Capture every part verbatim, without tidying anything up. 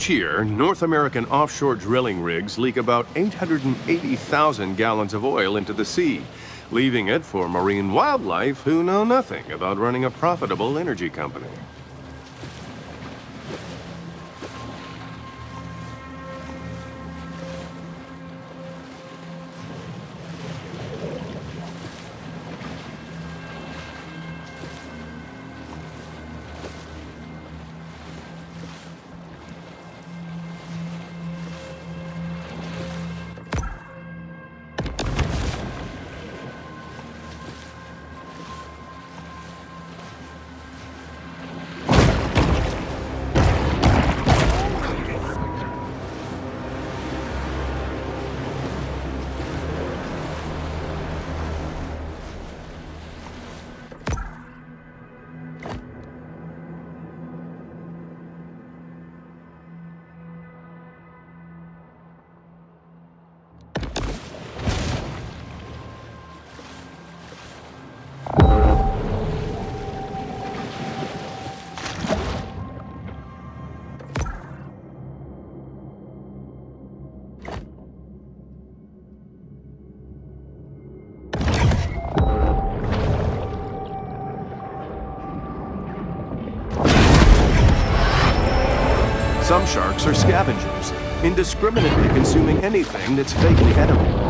Each year, North American offshore drilling rigs leak about eight hundred eighty thousand gallons of oil into the sea, leaving it for marine wildlife who know nothing about running a profitable energy company. Some sharks are scavengers, indiscriminately consuming anything that's vaguely edible.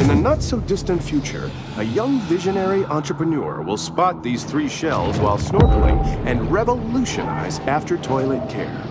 In the not-so-distant future, a young visionary entrepreneur will spot these three shells while snorkeling and revolutionize after-toilet care.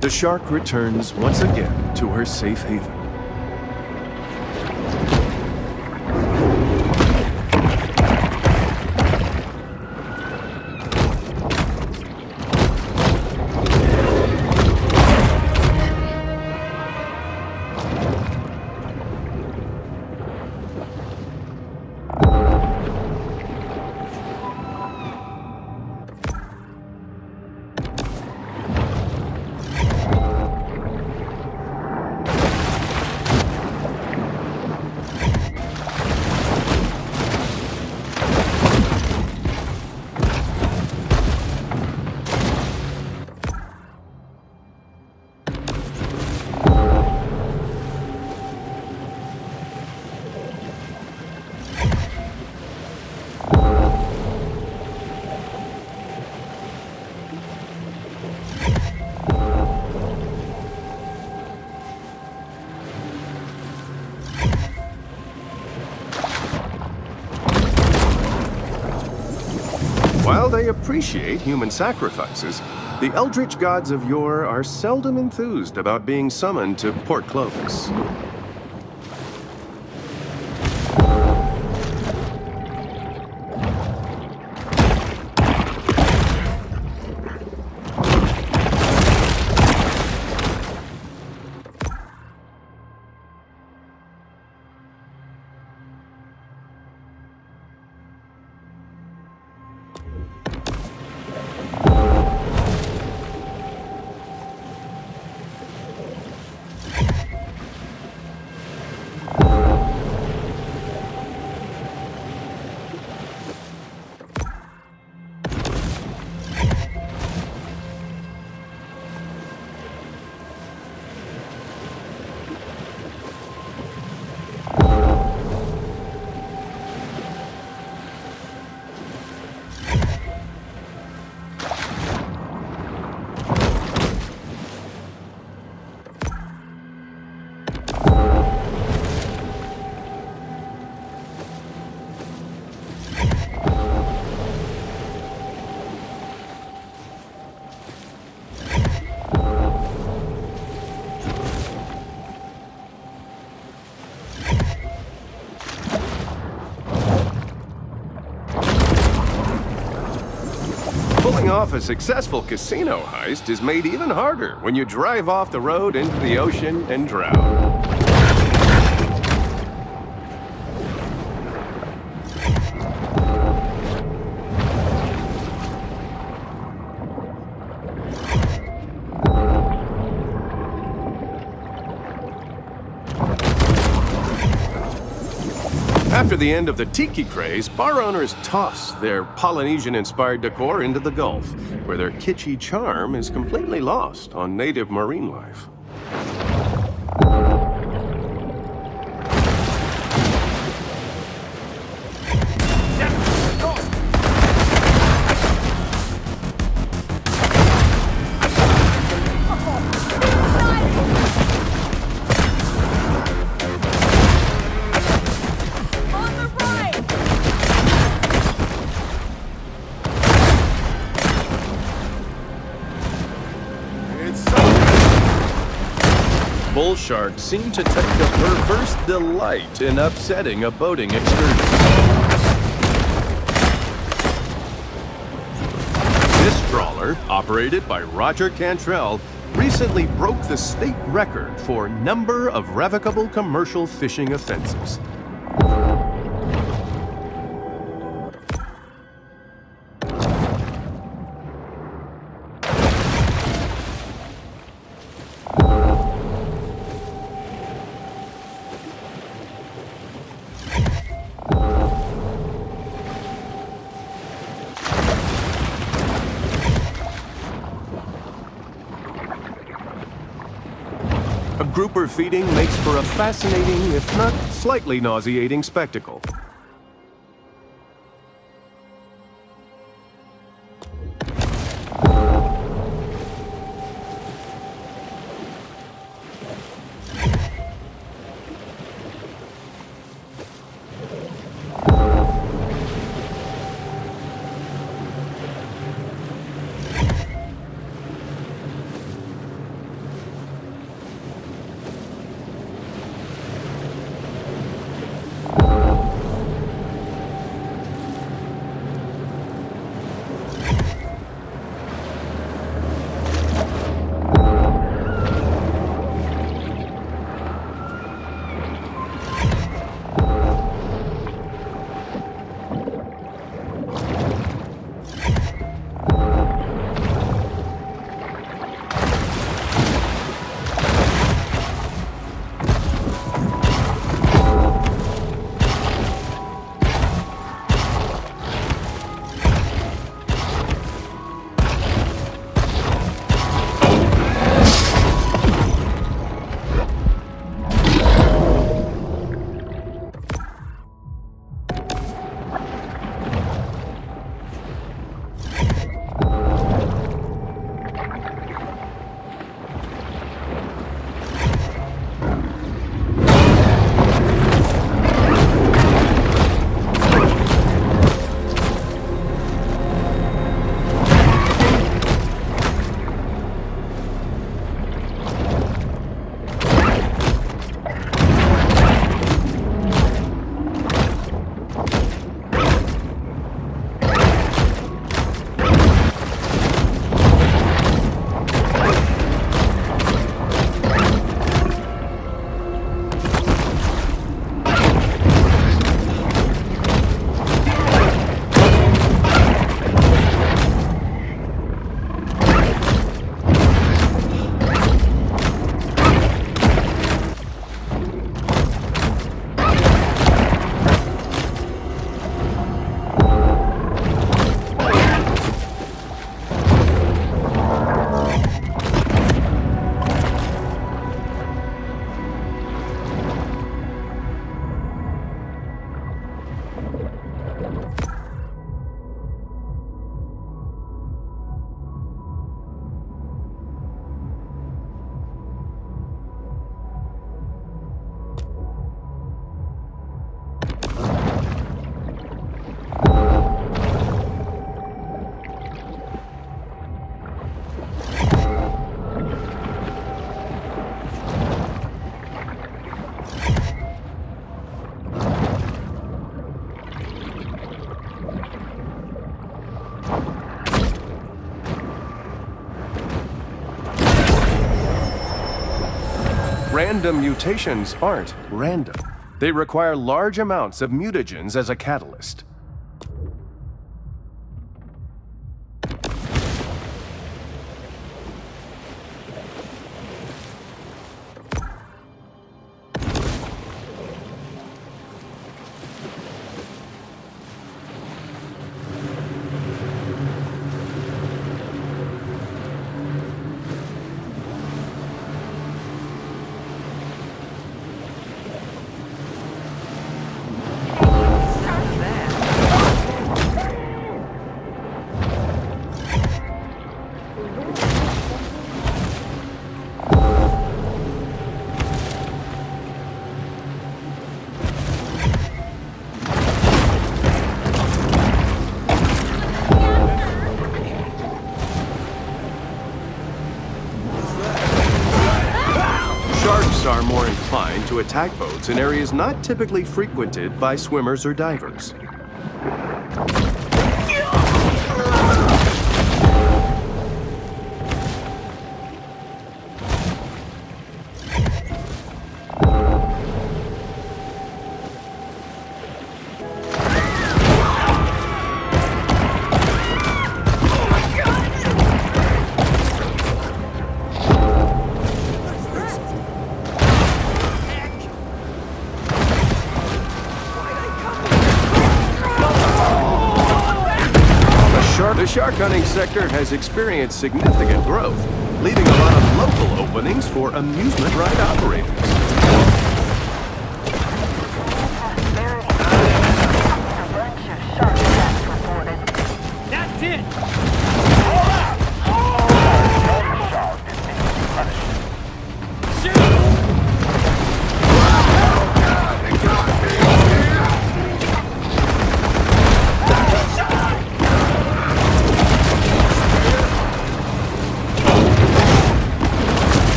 The shark returns once again to her safe haven. They appreciate human sacrifices. The eldritch gods of yore are seldom enthused about being summoned to Port Clovis. A successful casino heist is made even harder when you drive off the road into the ocean and drown. After the end of the tiki craze, bar owners toss their Polynesian-inspired decor into the Gulf, where their kitschy charm is completely lost on native marine life. Bull sharks seem to take a perverse delight in upsetting a boating excursion. This trawler, operated by Roger Cantrell, recently broke the state record for number of revocable commercial fishing offenses. Grouper feeding makes for a fascinating, if not slightly nauseating, spectacle. random mutations aren't random. They require large amounts of mutagens as a catalyst. To attack boats in areas not typically frequented by swimmers or divers. The shark hunting sector has experienced significant growth, leaving a lot of local openings for amusement ride operators.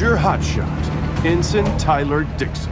Your hotshot, Ensign Tyler Dixon.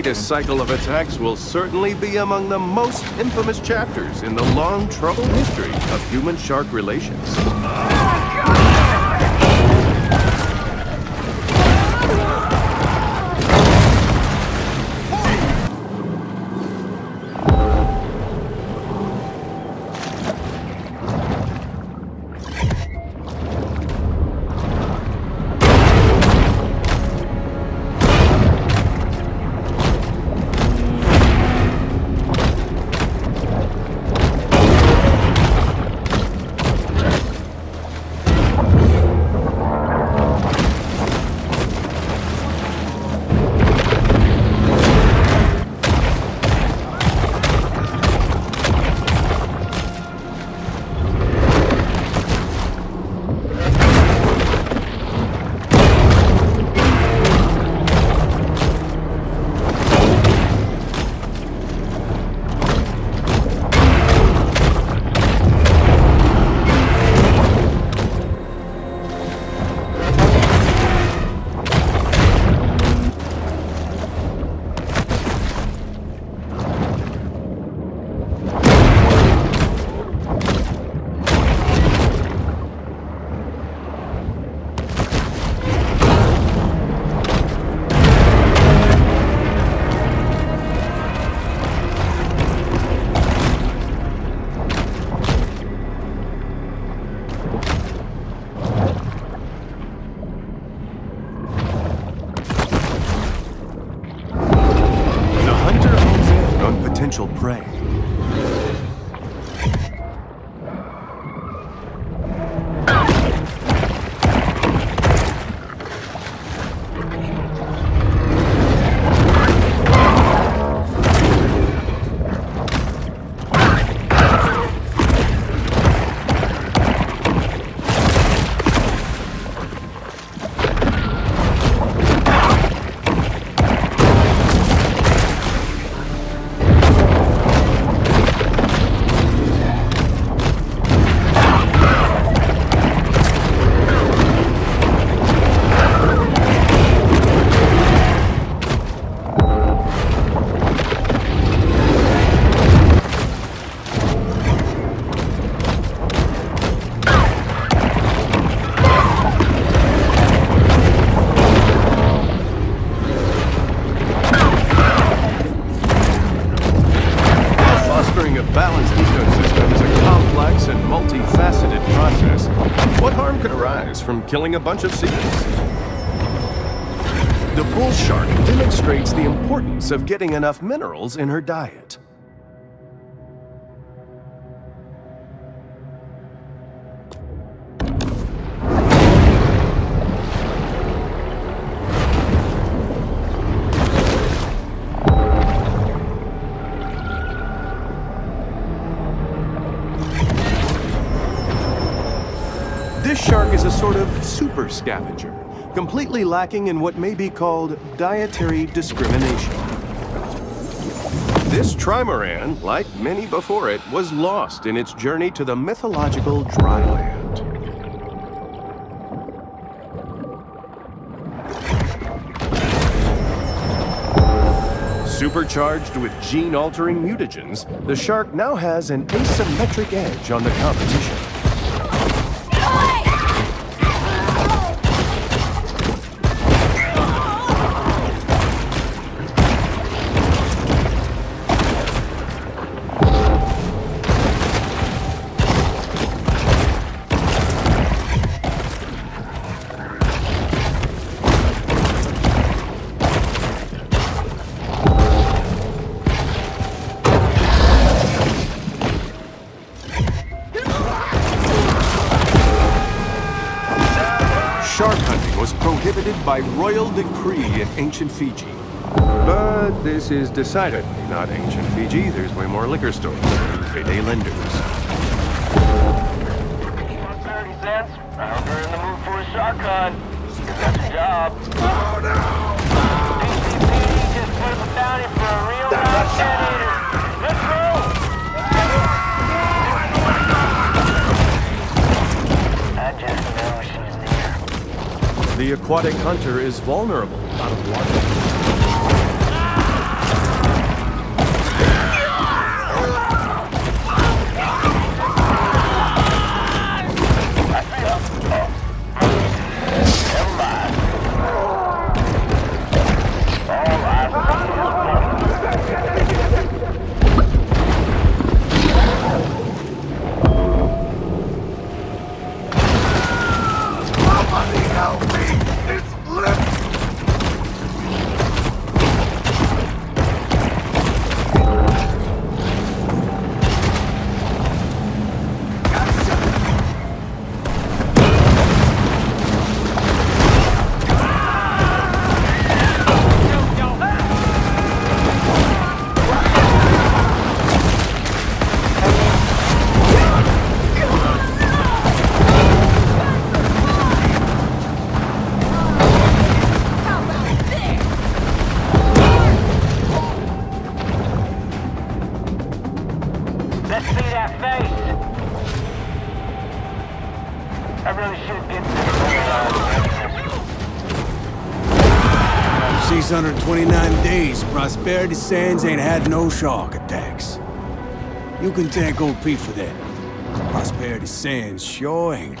This cycle of attacks will certainly be among the most infamous chapters in the long, troubled history of human-shark relations. potential prey. Killing a bunch of seals. The bull shark demonstrates the importance of getting enough minerals in her diet. Sort of super scavenger, completely lacking in what may be called dietary discrimination. This trimaran, like many before it, was lost in its journey to the mythological dryland. Supercharged with gene-altering mutagens, the shark now has an asymmetric edge on the competition. By royal decree in ancient Fiji. But this is decidedly not ancient Fiji. There's way more liquor stores and payday lenders. Prosperity Sands, I hope you're in the mood for a shark hunt. You got your job. Oh no! P C P just put up a bounty for a real life. Let's go! The aquatic hunter is vulnerable out of one hundred twenty-nine days, Prosperity Sands ain't had no shark attacks. You can thank O P for that. Prosperity Sands sure ain't.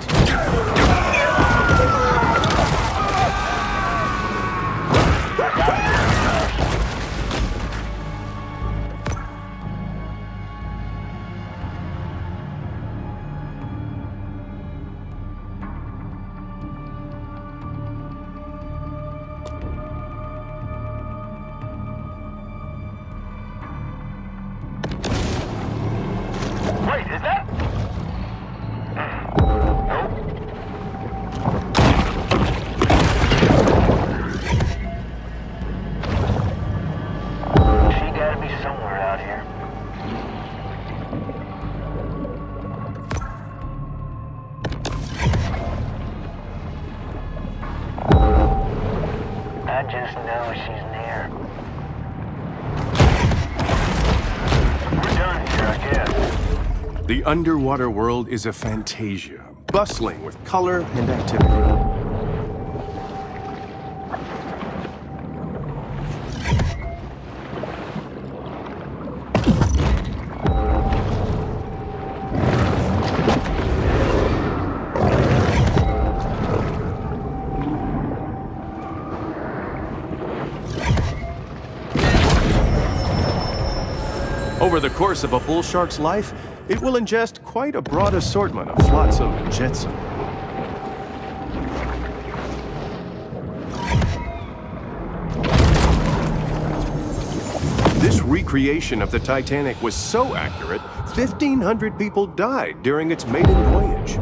just know she's near. We're done here, I guess. The underwater world is a fantasia, bustling with color and activity. Over the course of a bull shark's life, it will ingest quite a broad assortment of flotsam and jetsam. This recreation of the Titanic was so accurate, fifteen hundred people died during its maiden voyage.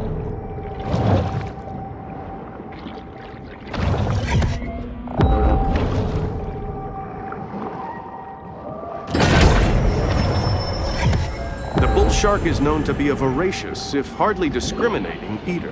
The shark is known to be a voracious, if hardly discriminating, eater.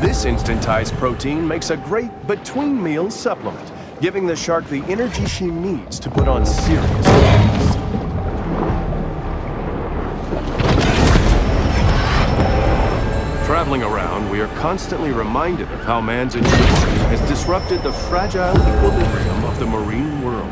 This instantized protein makes a great between-meal supplement, giving the shark the energy she needs to put on serious weight. Traveling around, we are constantly reminded of how man's intrusion has disrupted the fragile equilibrium of the marine world.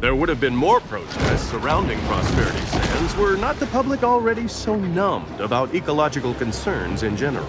There would have been more protests surrounding Prosperity Sands were not the public already so numbed about ecological concerns in general.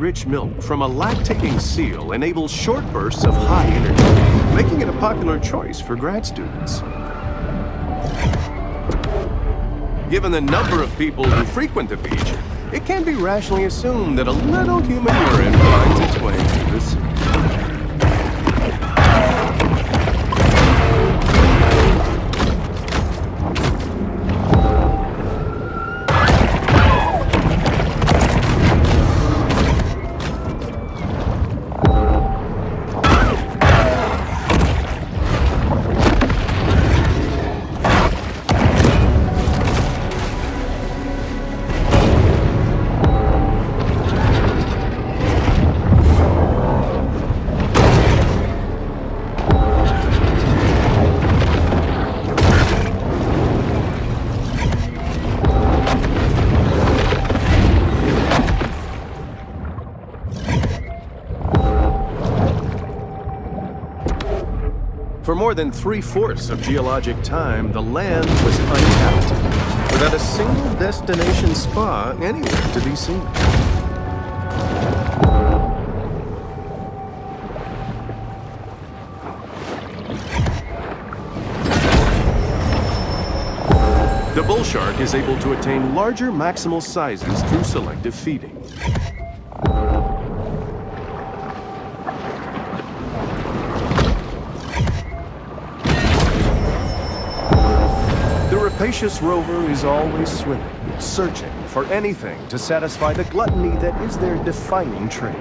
rich milk from a lactating seal enables short bursts of high energy, making it a popular choice for grad students. Given the number of people who frequent the beach, it can be rationally assumed that a little human urine finds its way to the sea. For more than three-fourths of geologic time, the land was uninhabited, without a single destination spa anywhere to be seen. The bull shark is able to attain larger maximal sizes through selective feeding. The rapacious rover is always swimming, searching for anything to satisfy the gluttony that is their defining trait.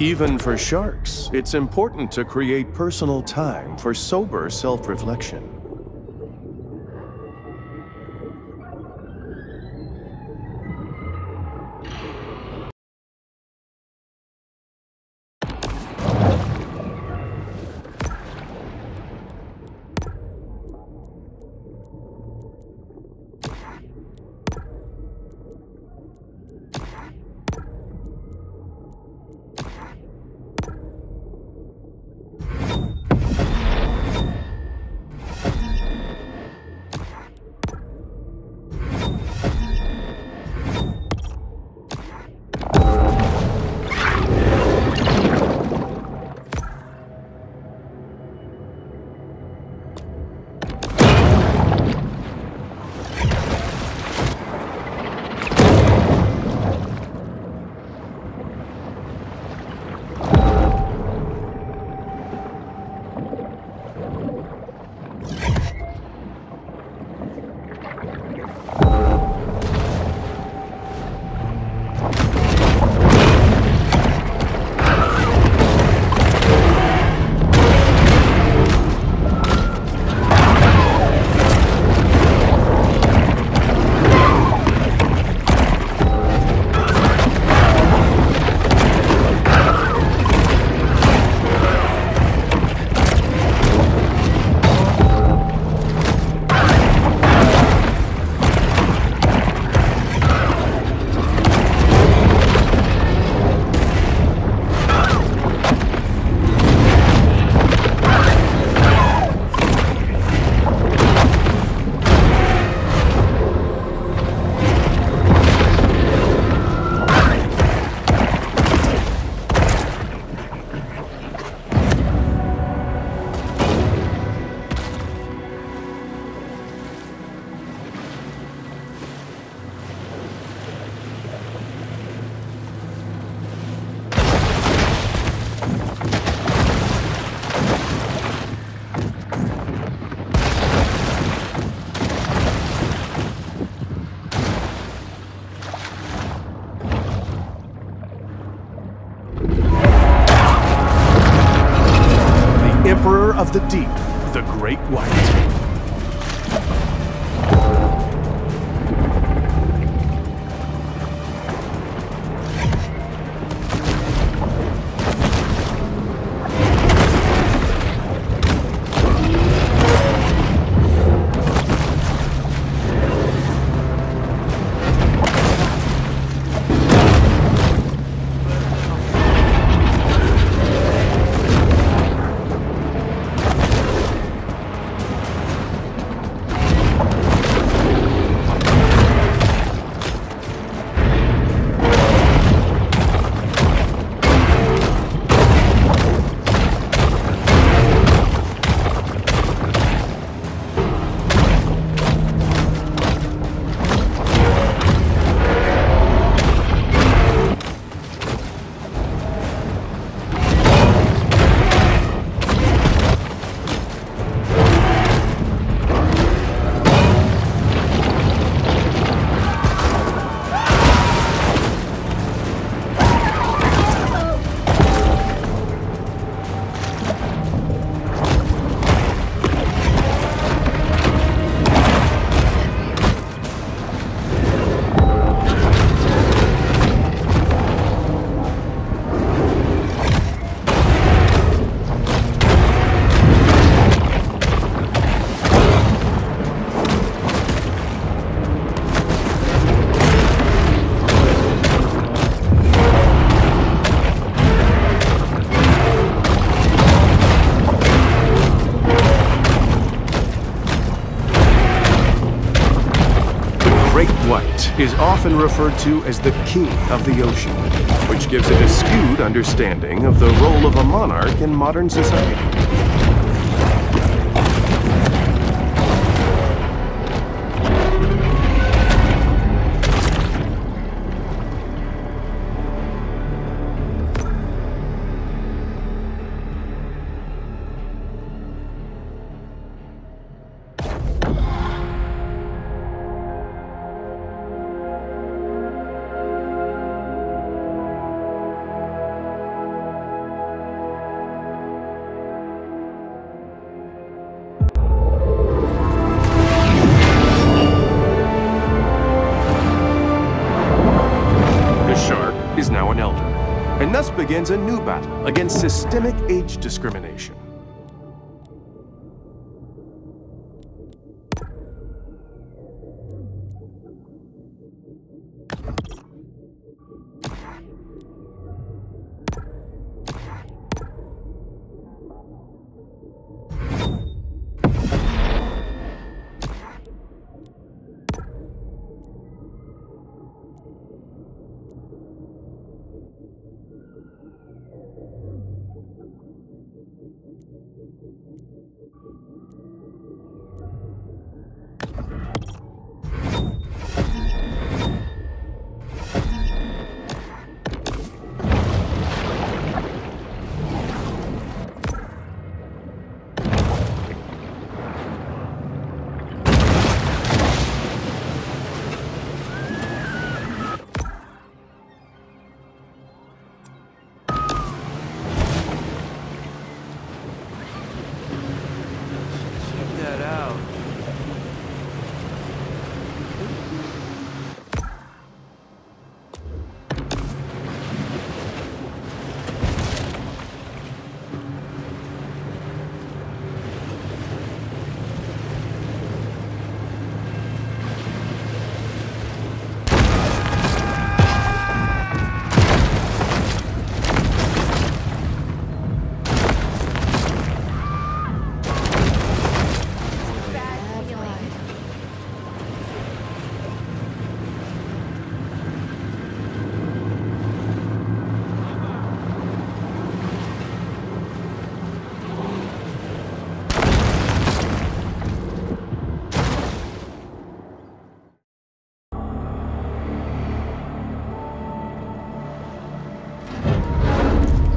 Even for sharks, it's important to create personal time for sober self-reflection. Of the deep the Great White. Is often referred to as the king of the ocean, which gives it a skewed understanding of the role of a monarch in modern society. Begins a new battle against systemic age discrimination.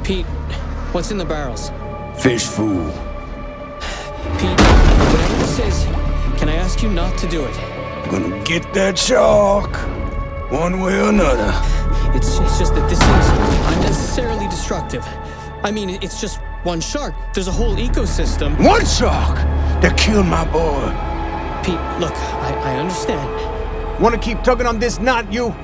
Pete, what's in the barrels? Fish food. Pete, whatever this is, can I ask you not to do it? I'm gonna get that shark, one way or another. It's, it's just that this is unnecessarily destructive. I mean, it's just one shark. There's a whole ecosystem. One shark? They killed my boy. Pete, look, I, I understand. Want to keep tugging on this knot, you?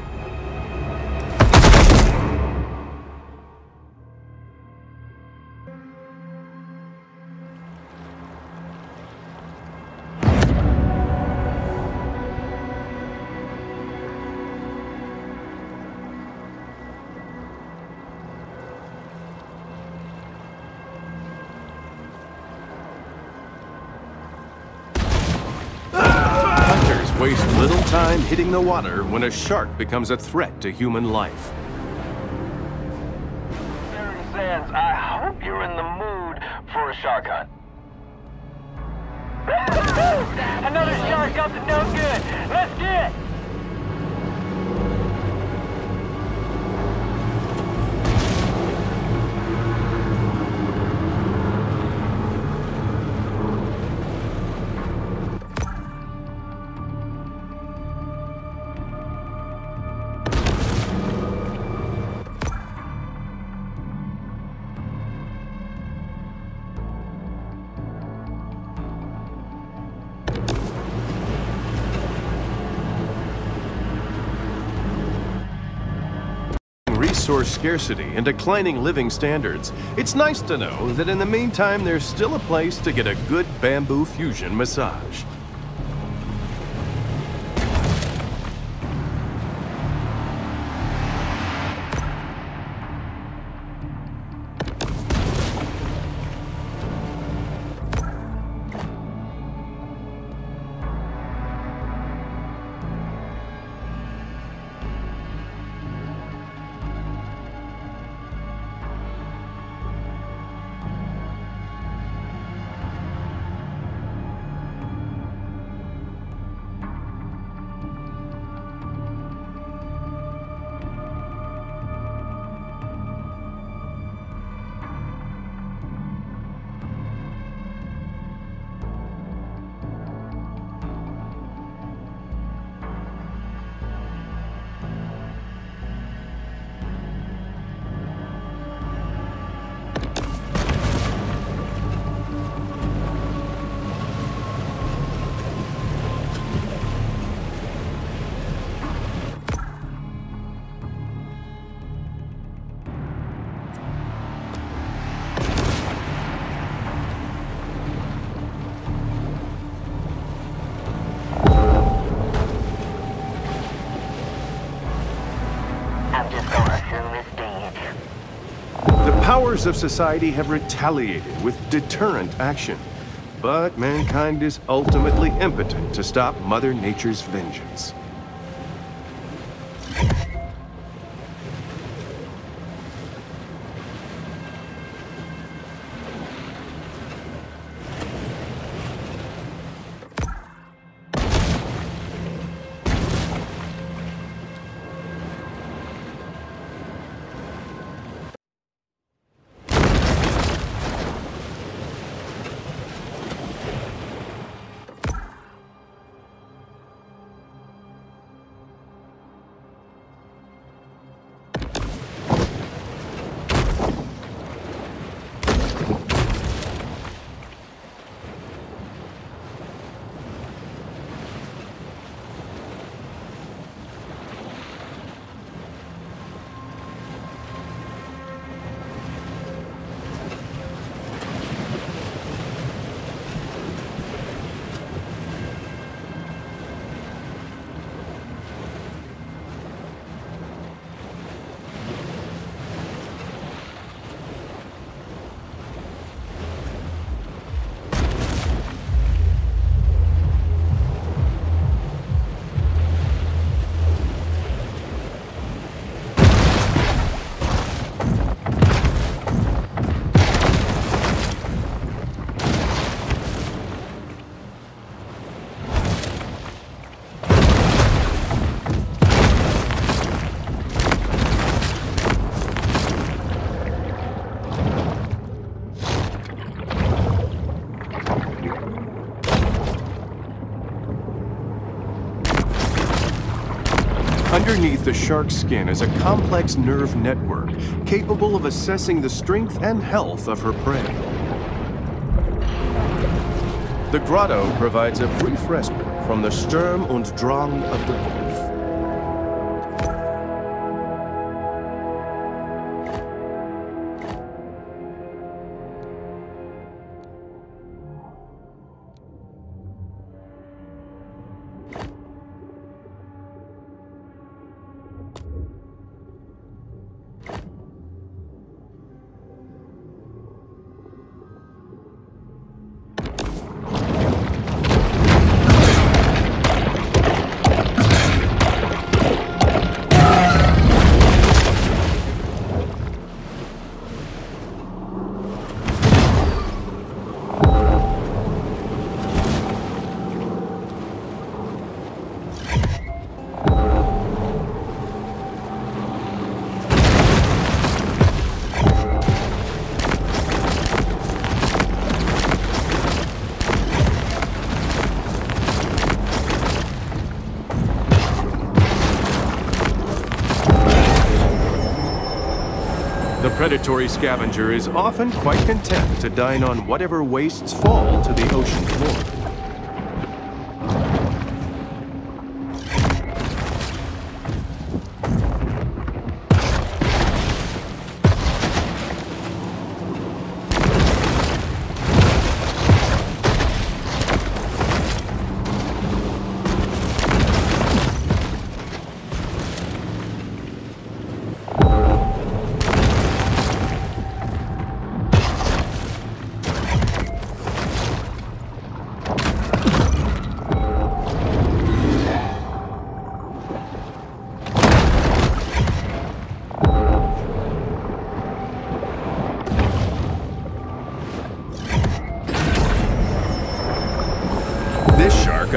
Waste little time hitting the water when a shark becomes a threat to human life. Prosperity Sands, I hope you're in the mood for a shark hunt. Another shark up to no good. Let's get it! Resource scarcity and declining living standards, it's nice to know that in the meantime there's still a place to get a good bamboo fusion massage. The powers of society have retaliated with deterrent action, but mankind is ultimately impotent to stop Mother Nature's vengeance. Underneath the shark's skin is a complex nerve network capable of assessing the strength and health of her prey. The grotto provides a brief respite from the Sturm und Drang of the wolf. The predatory scavenger is often quite content to dine on whatever wastes fall to the ocean floor.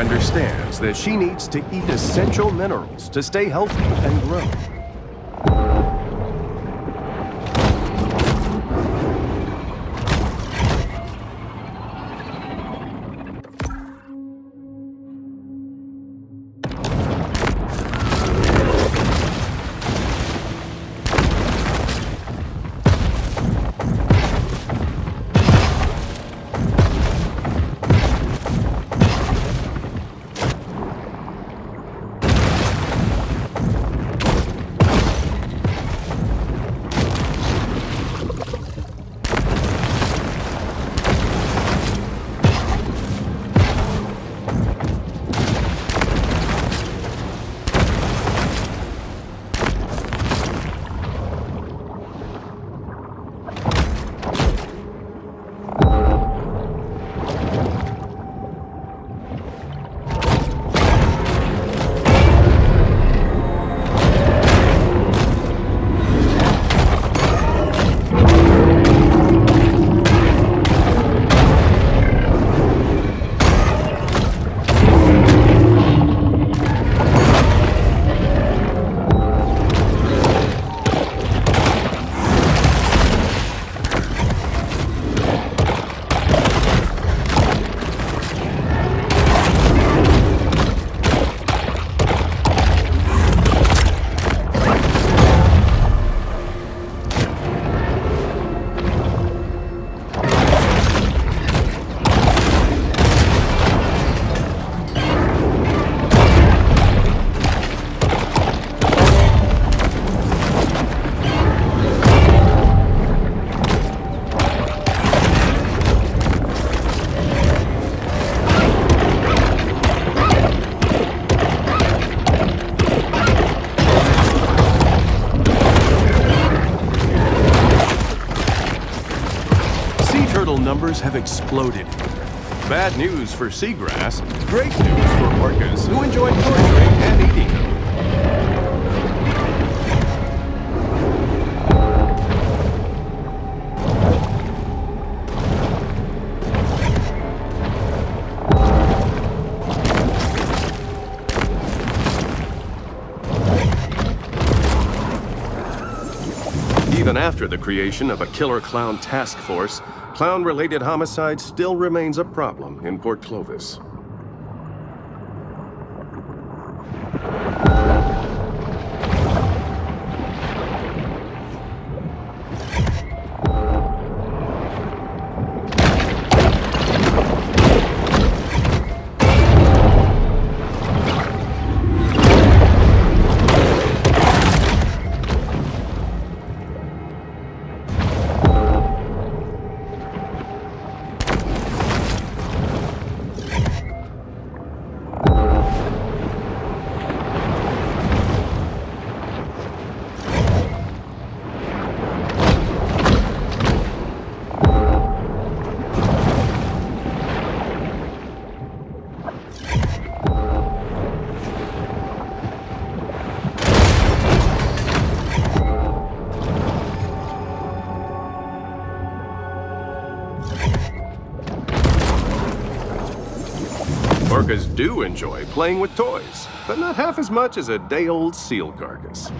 Understands that she needs to eat essential minerals to stay healthy and grow. Have exploded. Bad news for seagrass, great news for orcas who enjoy torturing and eating them. Even after the creation of a killer clown task force, clown-related homicide still remains a problem in Port Clovis. orcas do enjoy playing with toys, but not half as much as a day-old seal carcass.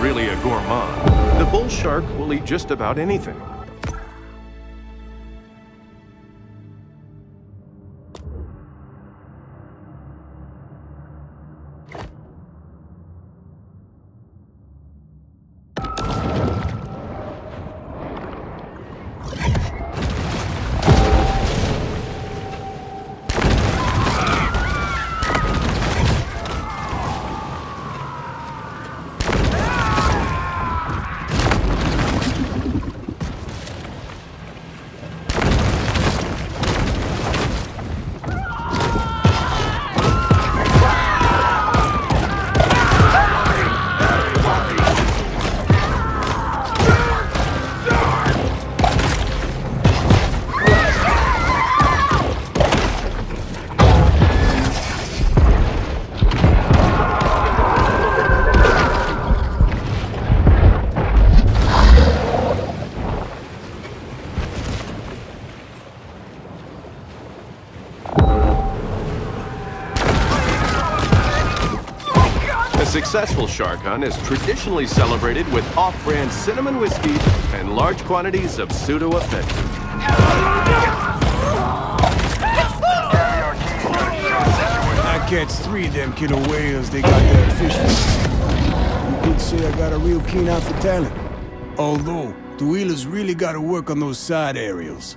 Really a gourmand, the bull shark will eat just about anything. A successful shark hunt is traditionally celebrated with off-brand cinnamon whiskey and large quantities of pseudoephedrine. I catch three of them killer whales, they got their fish. You could say I got a real keen eye for talent. Although, the wheelers really got to work on those side aerials.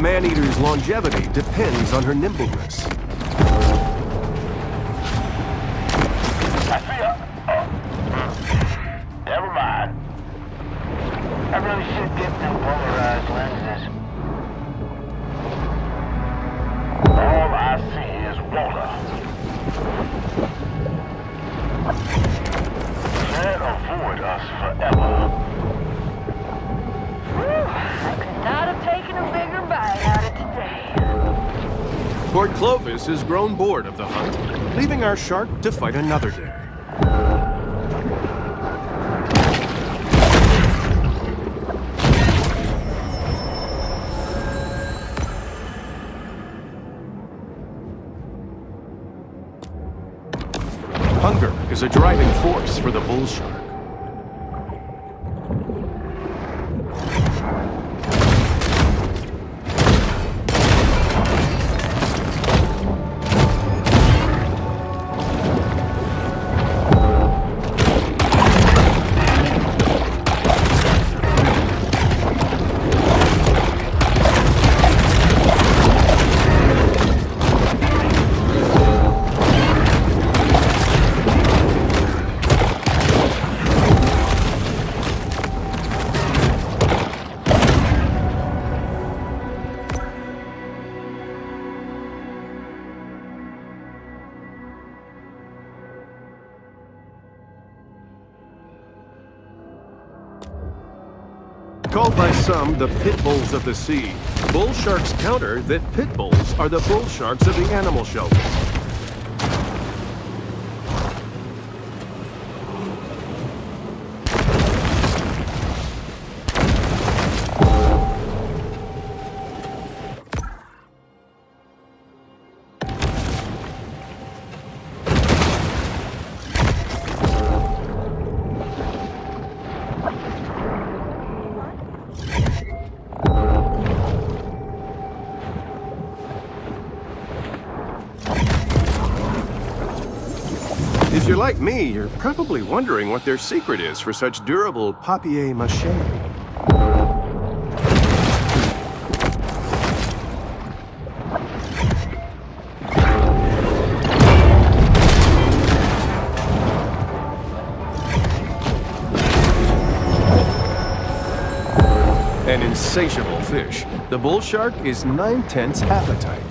Maneater's longevity depends on her nimbleness. I see her. Oh. Never mind. I really should get them polarized lenses. All I see is water. They'll avoid us forever. Port Clovis has grown bored of the hunt, leaving our shark to fight another day. Hunger is a driving force for the bull shark. Called by some the pit bulls of the sea, bull sharks counter that pit bulls are the bull sharks of the animal shelter. If you're like me, you're probably wondering what their secret is for such durable papier-mâché. insatiable fish, the bull shark is nine-tenths appetite.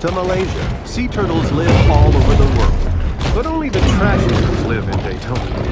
To Malaysia, sea turtles live all over the world, but only the trash turtles live in Daytona.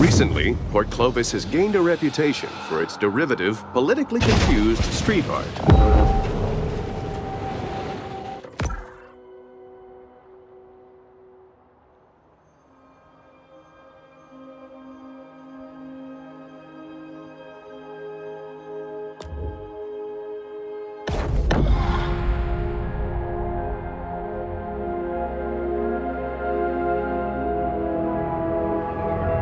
Recently, Port Clovis has gained a reputation for its derivative, politically confused street art.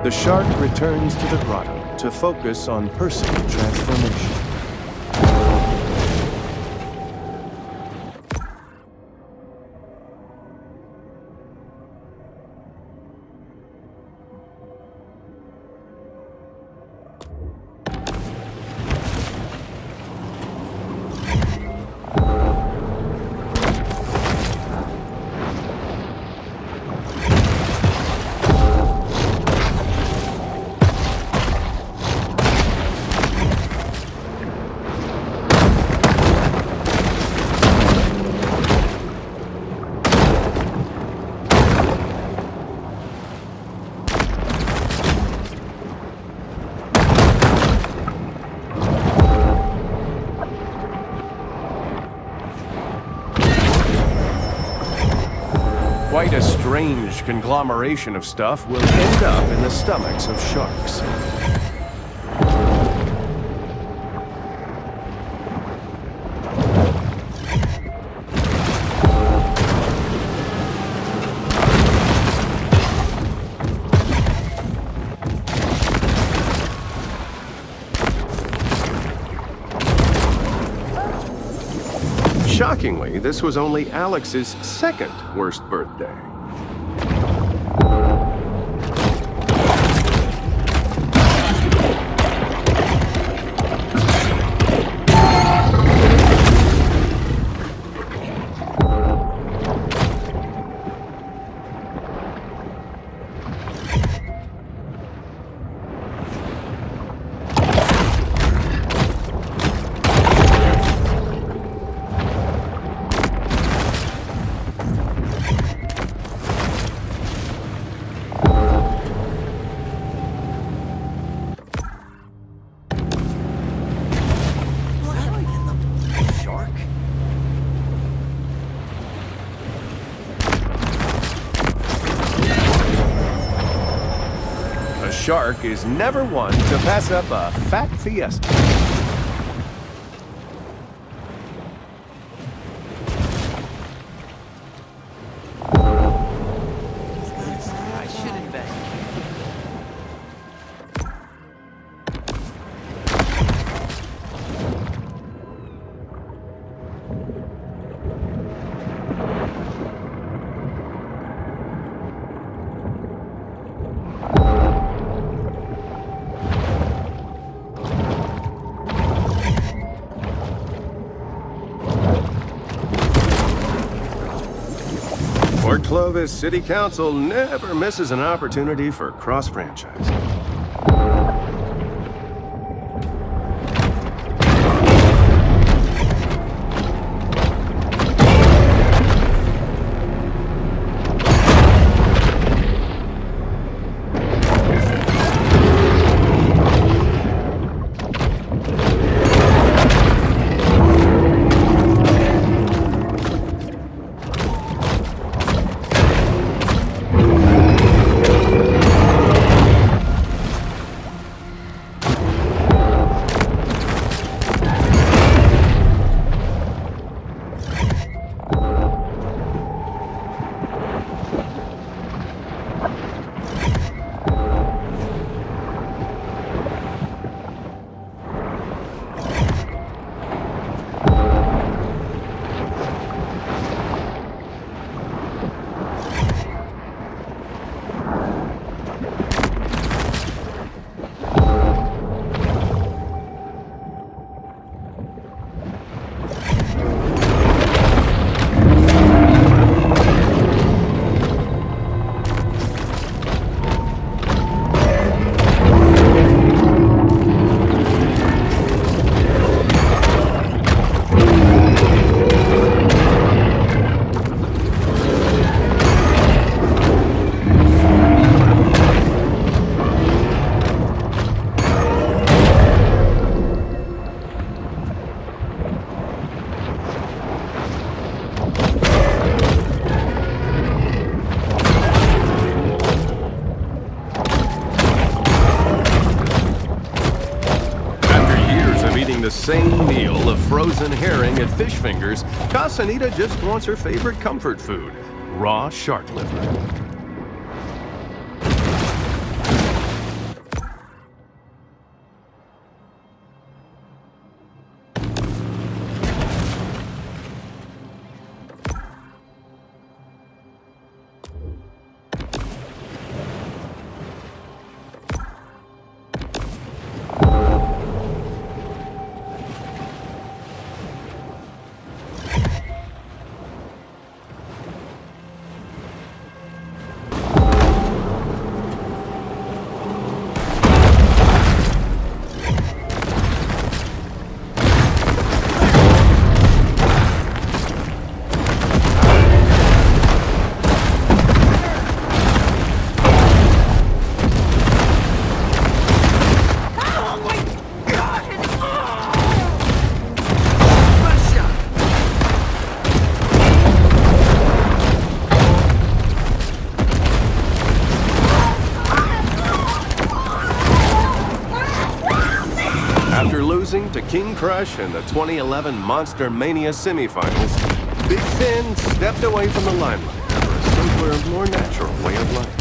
The shark returns to the grotto to focus on personal transformation. Quite a strange conglomeration of stuff will end up in the stomachs of sharks. Shockingly, this was only Alex's second worst birthday. A shark is never one to pass up a fat fiesta. I should invest. Clovis City Council never misses an opportunity for cross-franchising. The same meal of frozen herring at Fish Fingers, Casanita just wants her favorite comfort food, raw shark liver. To King Crush in the twenty eleven Monster Mania semifinals, Big Finn stepped away from the limelight for a simpler, more natural way of life.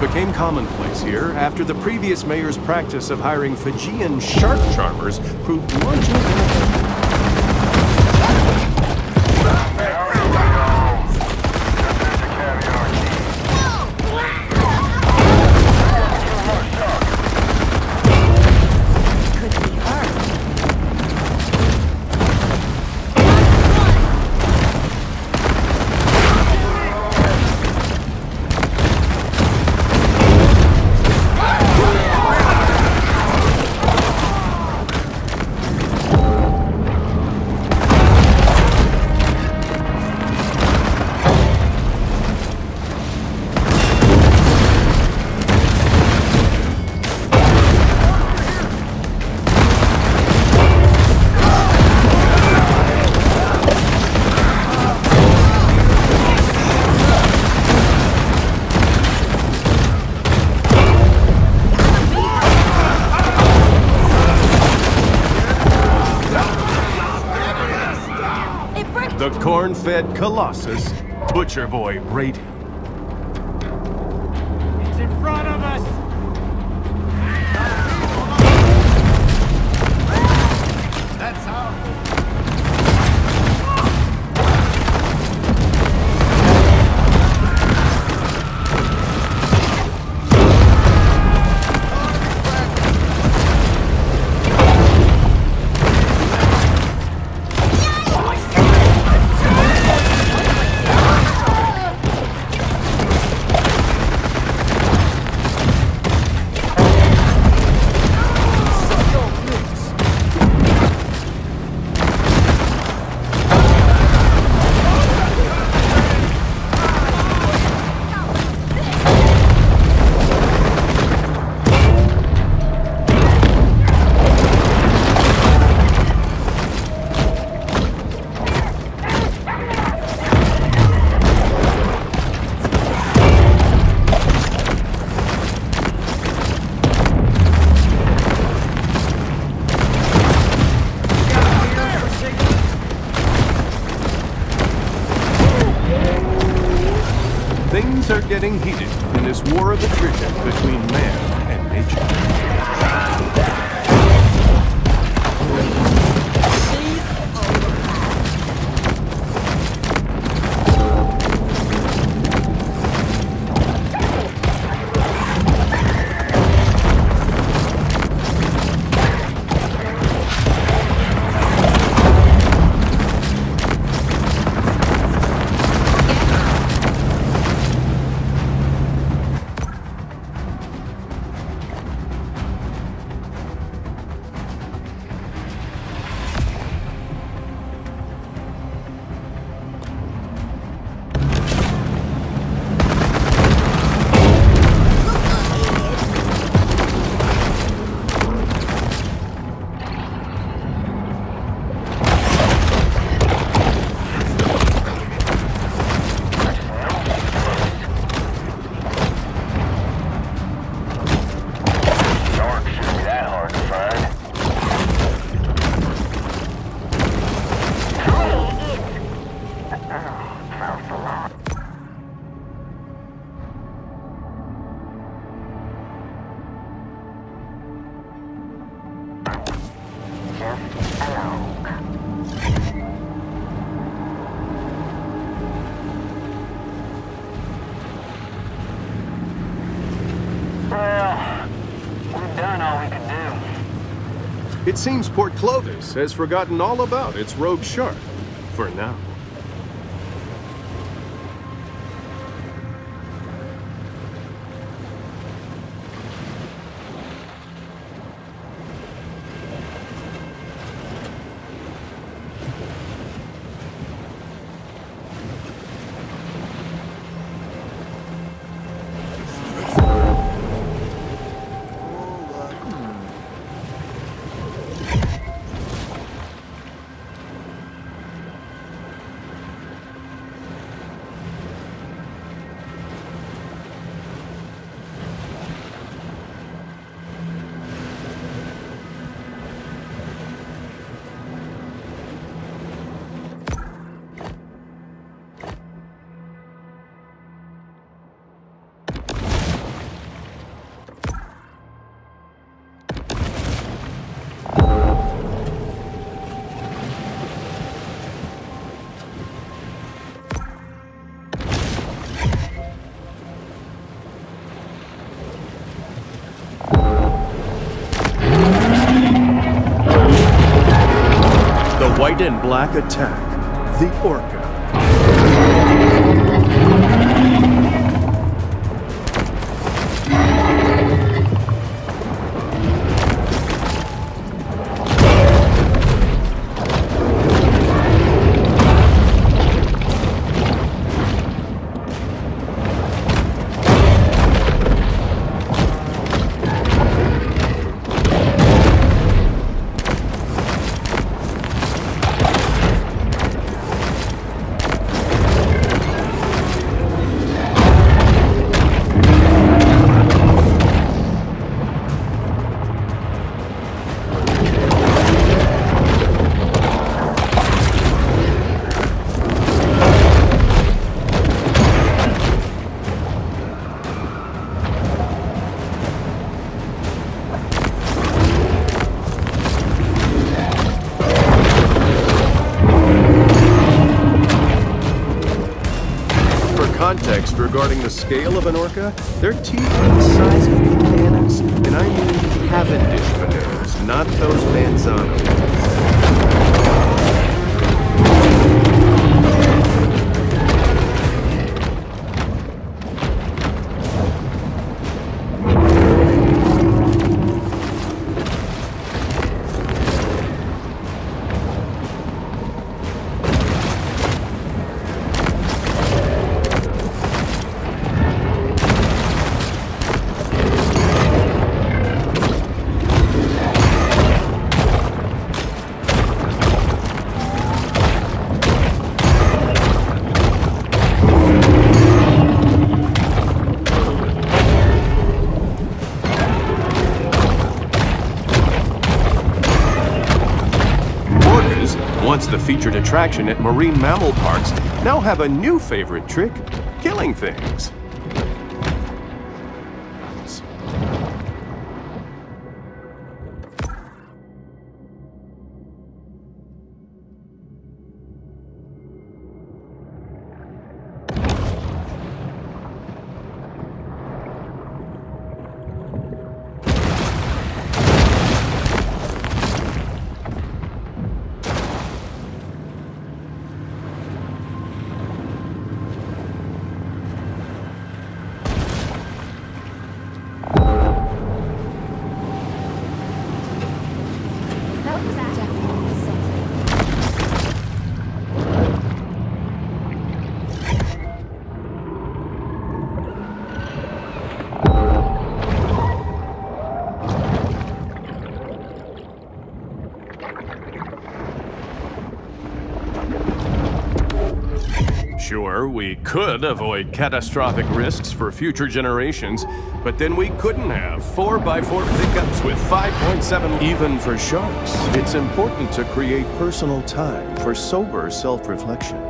Became commonplace here after the previous mayor's practice of hiring Fijian shark charmers proved much more. The corn-fed Colossus, Butcher Boy Brady. It's in front of us! getting heated in this war of attrition between man and nature. It seems Port Clovis has forgotten all about its rogue shark, for now. White and black attack the orca. Context regarding the scale of an orca, their teeth are the size of bananas, and I mean Cavendish bananas, not those Manzano. The featured attraction at marine mammal parks now have a new favorite trick: killing things. Sure, we could avoid catastrophic risks for future generations, but then we couldn't have four by four pickups with five point seven. Even for sharks, it's important to create personal time for sober self-reflection.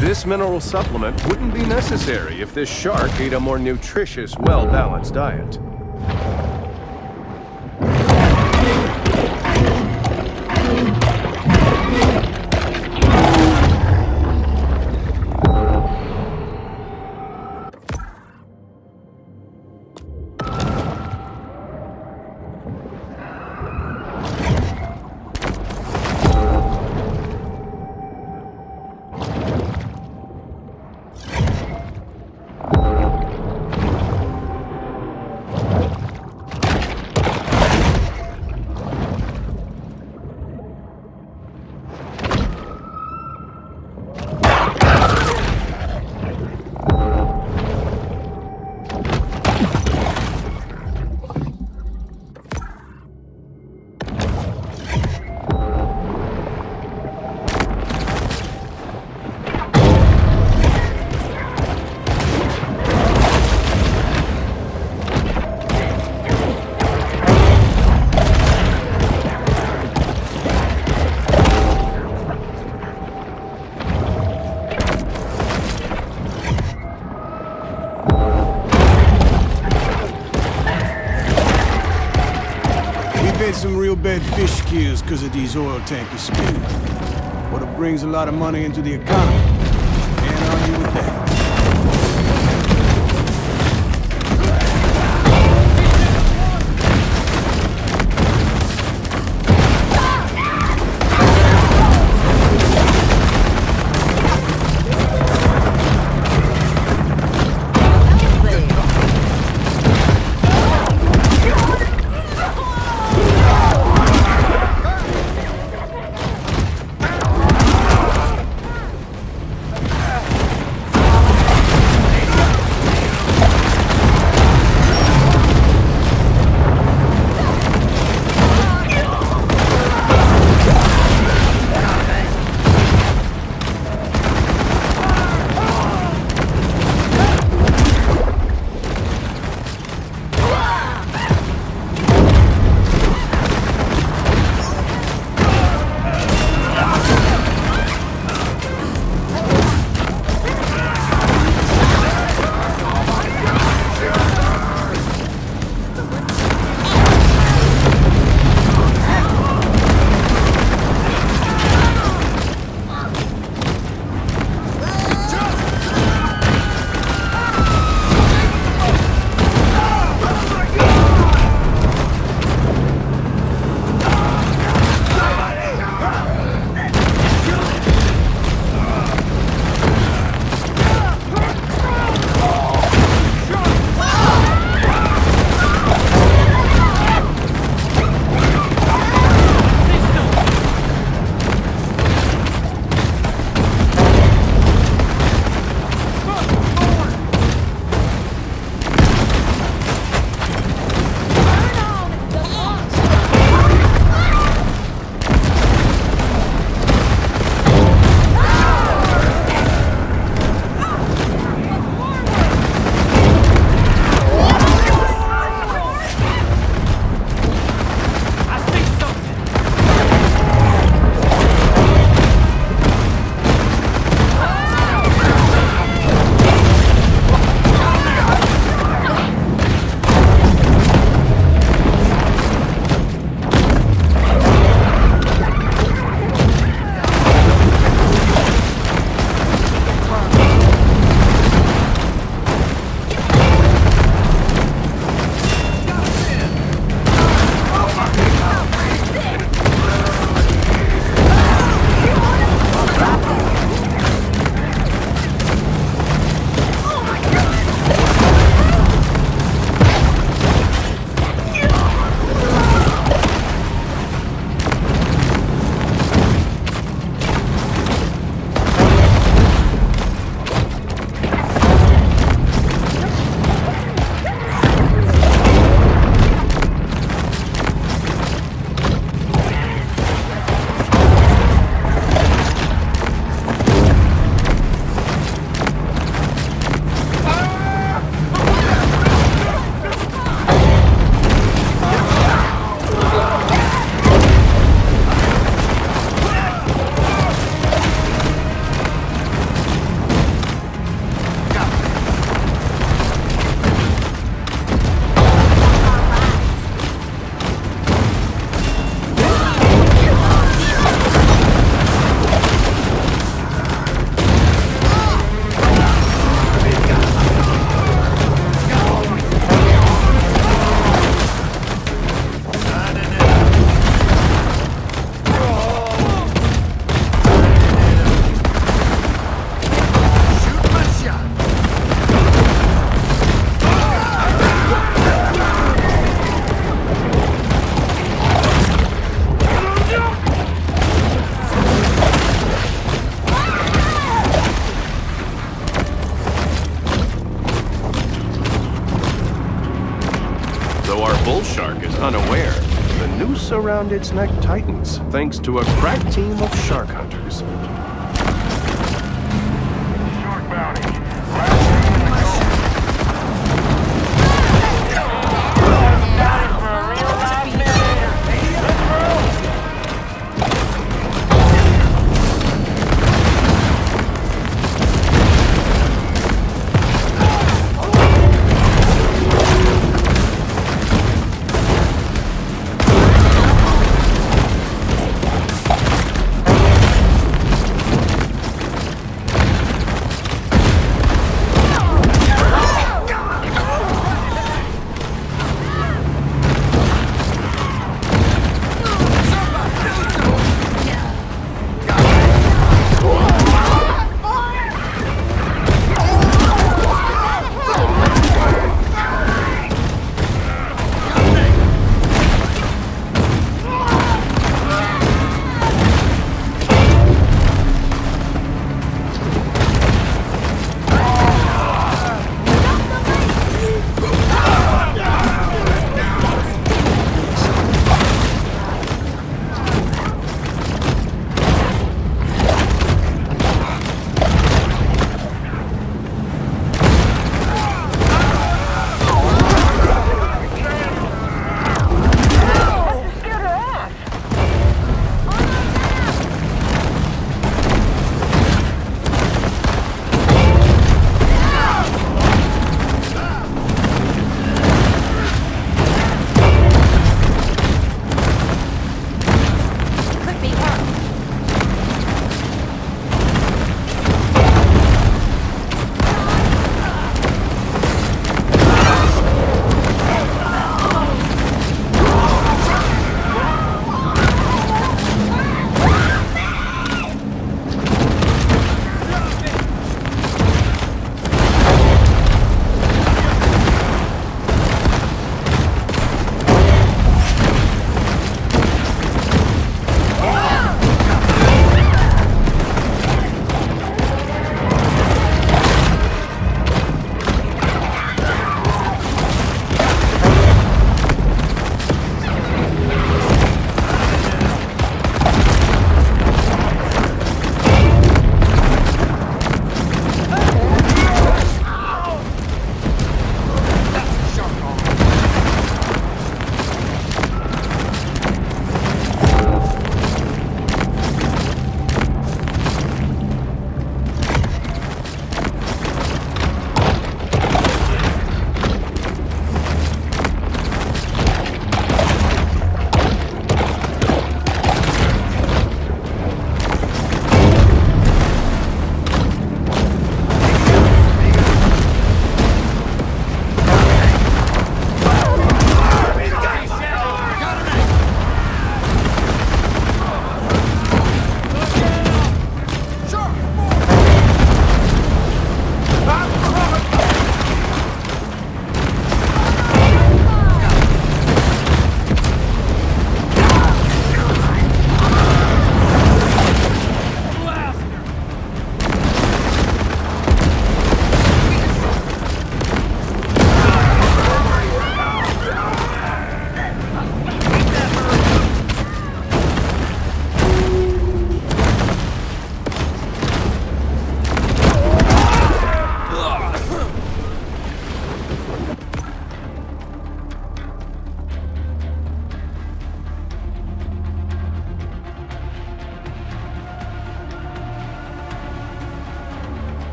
This mineral supplement wouldn't be necessary if this shark ate a more nutritious, well-balanced diet. Some real bad fish skills because of these oil tankers spinning. But it brings a lot of money into the economy. Can't argue with that. noose around its neck tightens, thanks to a crack team of shark hunters. Shark bounty.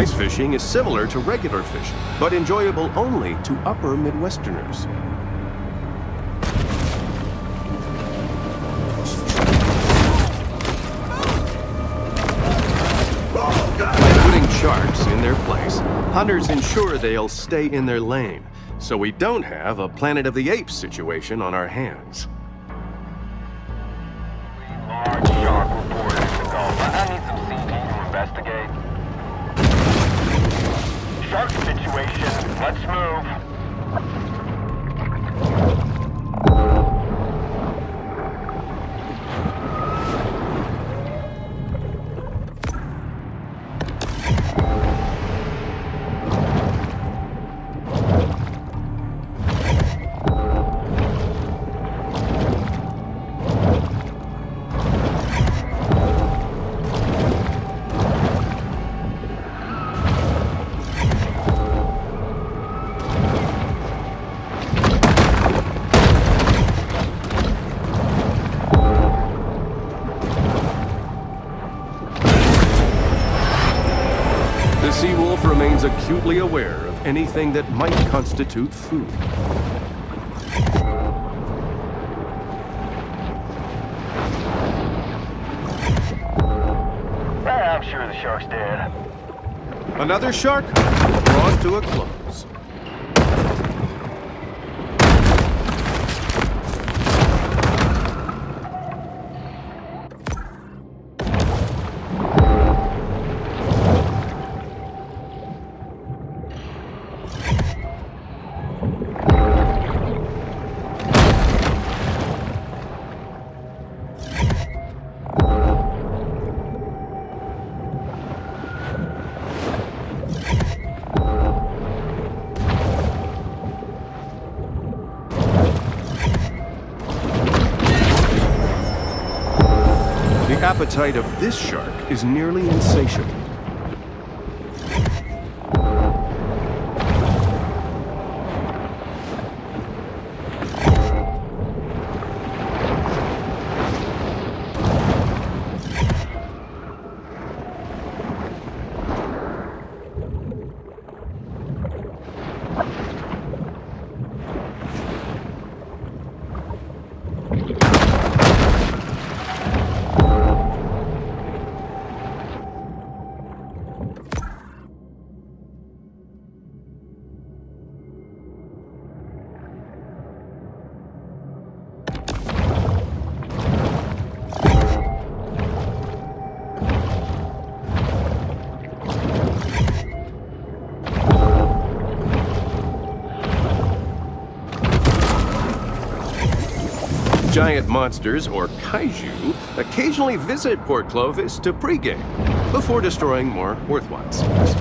Ice fishing is similar to regular fishing, but enjoyable only to upper Midwesterners. By putting sharks in their place, hunters ensure they'll stay in their lane, so we don't have a Planet of the Apes situation on our hands. Large shark reported in the Gulf. I need some C P to investigate. Shark situation. Let's move. Remains acutely aware of anything that might constitute food. Well, I'm sure the shark's dead. Another shark hunt draws to a close. The appetite of this shark is nearly insatiable. Giant monsters, or kaiju, occasionally visit Port Clovis to pregame before destroying more worthwhile scenes.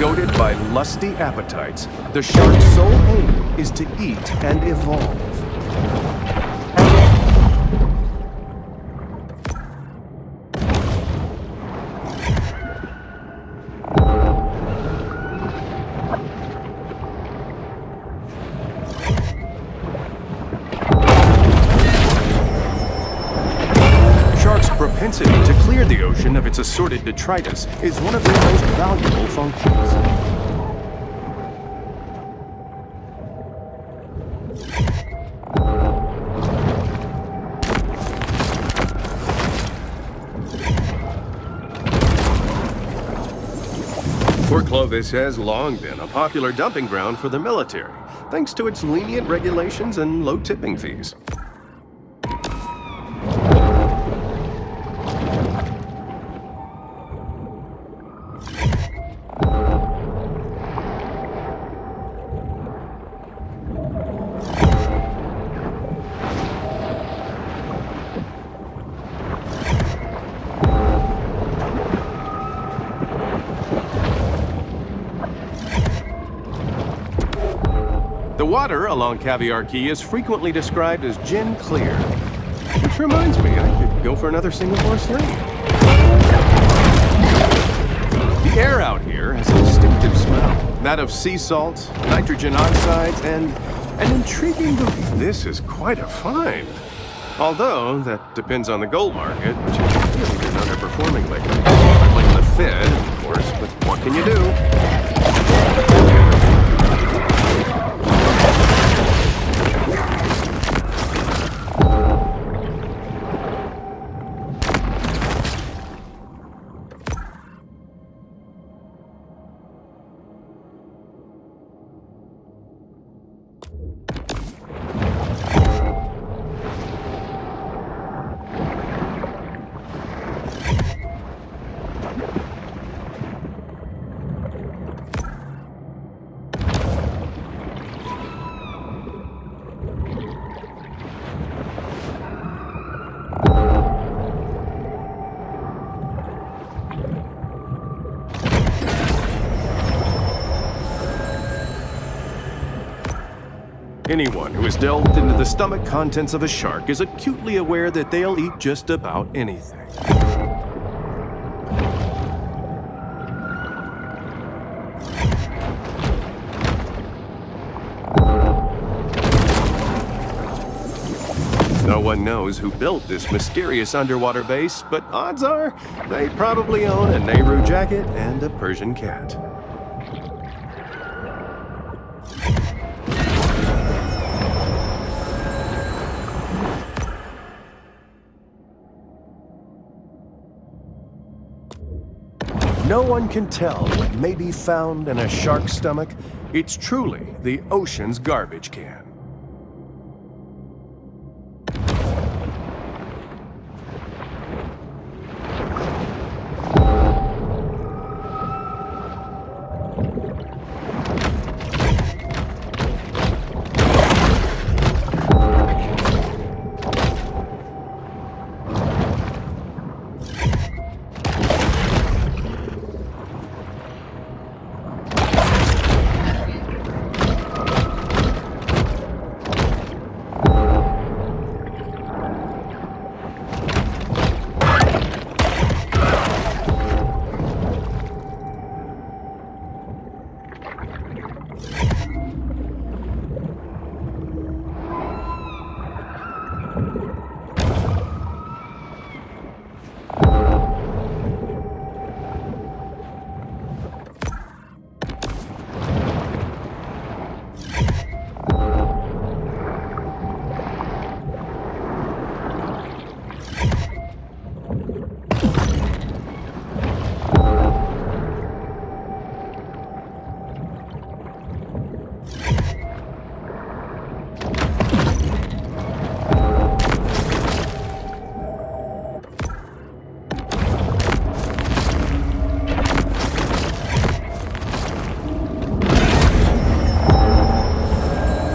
Goaded by lusty appetites, the shark's sole aim is to eat and evolve. propensity to clear the ocean of its assorted detritus is one of their most valuable functions. Port Clovis has long been a popular dumping ground for the military, thanks to its lenient regulations and low tipping fees. The water along Caviar Key is frequently described as gin clear, which reminds me I could go for another single more drink. The air out here has a distinctive smell, that of sea salt, nitrogen oxides, and an intriguing belief. This is quite a find, although that depends on the gold market, which has really been underperforming lately. I blame the Fed, of course, but what can you do? Anyone who has delved into the stomach contents of a shark is acutely aware that they'll eat just about anything. No one knows who built this mysterious underwater base, but odds are they probably own a Nehru jacket and a Persian cat. No one can tell what may be found in a shark's stomach. It's truly the ocean's garbage can.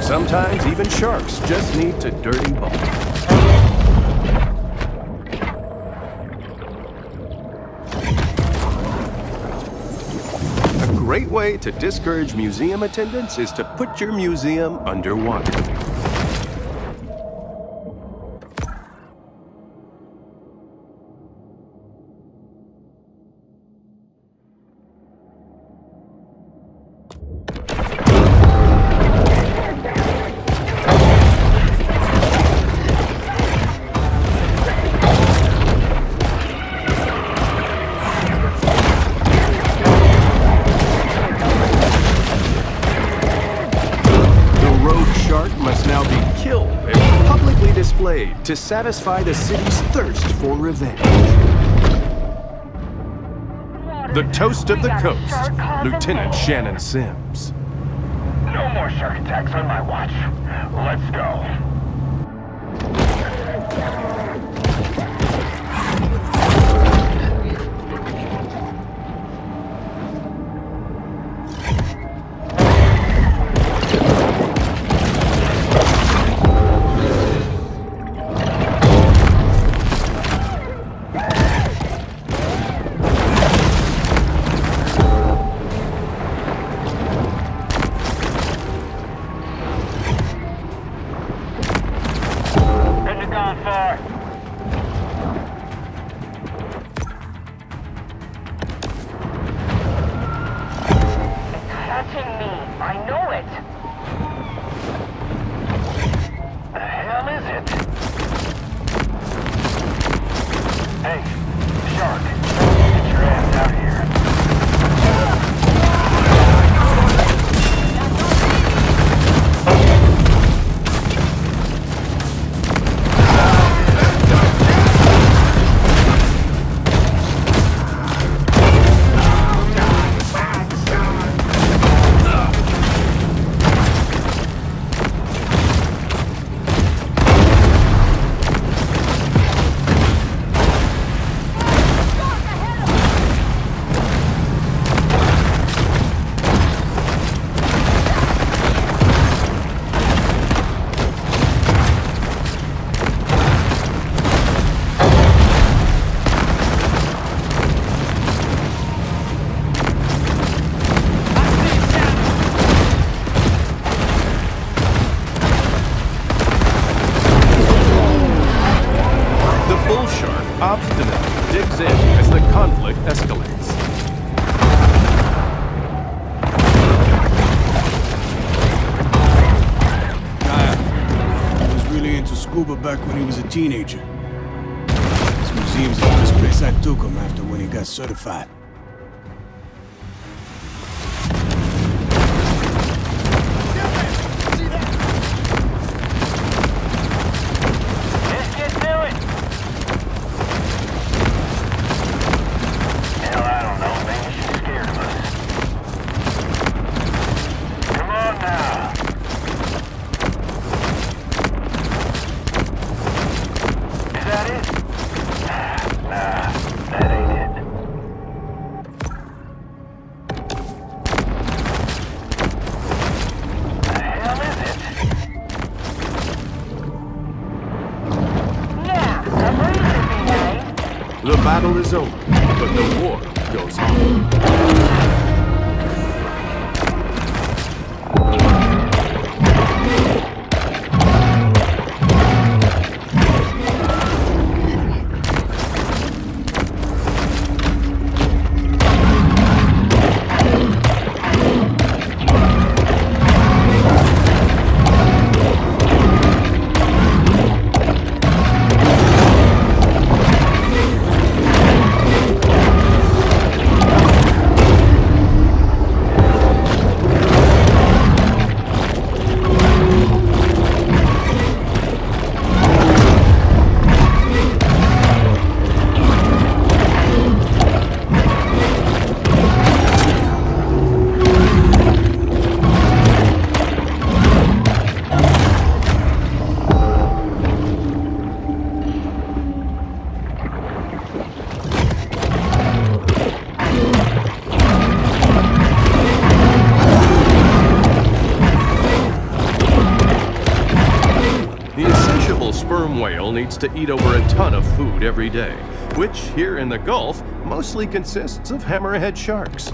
Sometimes even sharks just need to dirty ball. A great way to discourage museum attendance is to put your museum underwater. to satisfy the city's thirst for revenge. The toast of the coast, Lieutenant Shannon Sims. No more shark attacks on my watch. Let's go. Back when he was a teenager. This museum's the first place I took him after when he got certified. The battle is over, but the war goes on. Needs to eat over a ton of food every day, which here in the Gulf mostly consists of hammerhead sharks.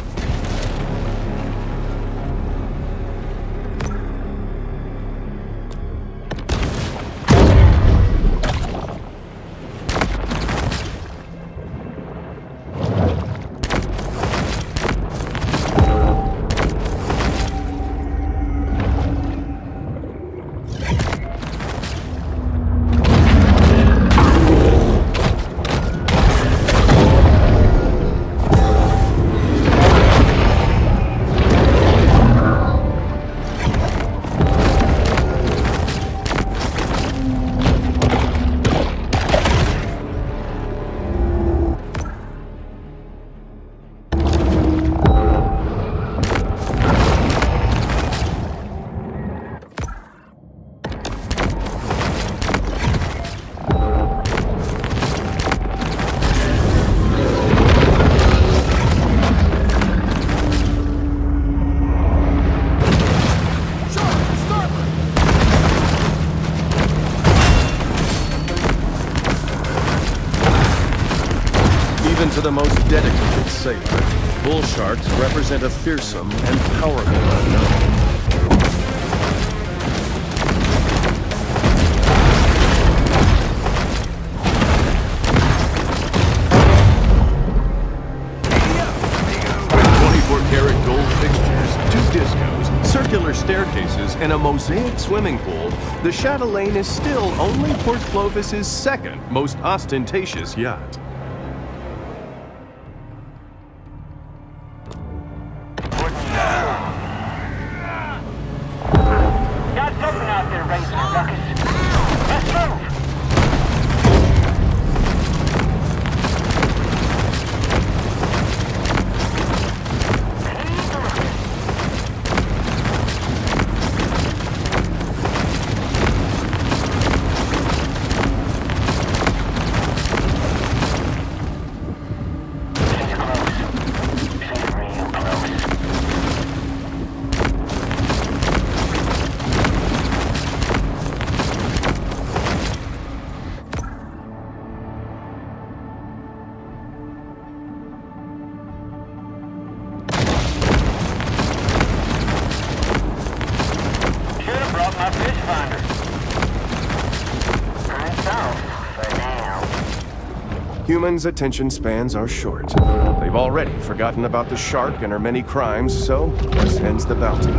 to the most dedicated sailor, bull sharks represent a fearsome and powerful unknown. twenty-four karat gold fixtures, two discos, circular staircases, and a mosaic swimming pool, the Chatelaine is still only Port Clovis's second most ostentatious yacht. Humans' attention spans are short. They've already forgotten about the shark and her many crimes, so thus ends the bounty.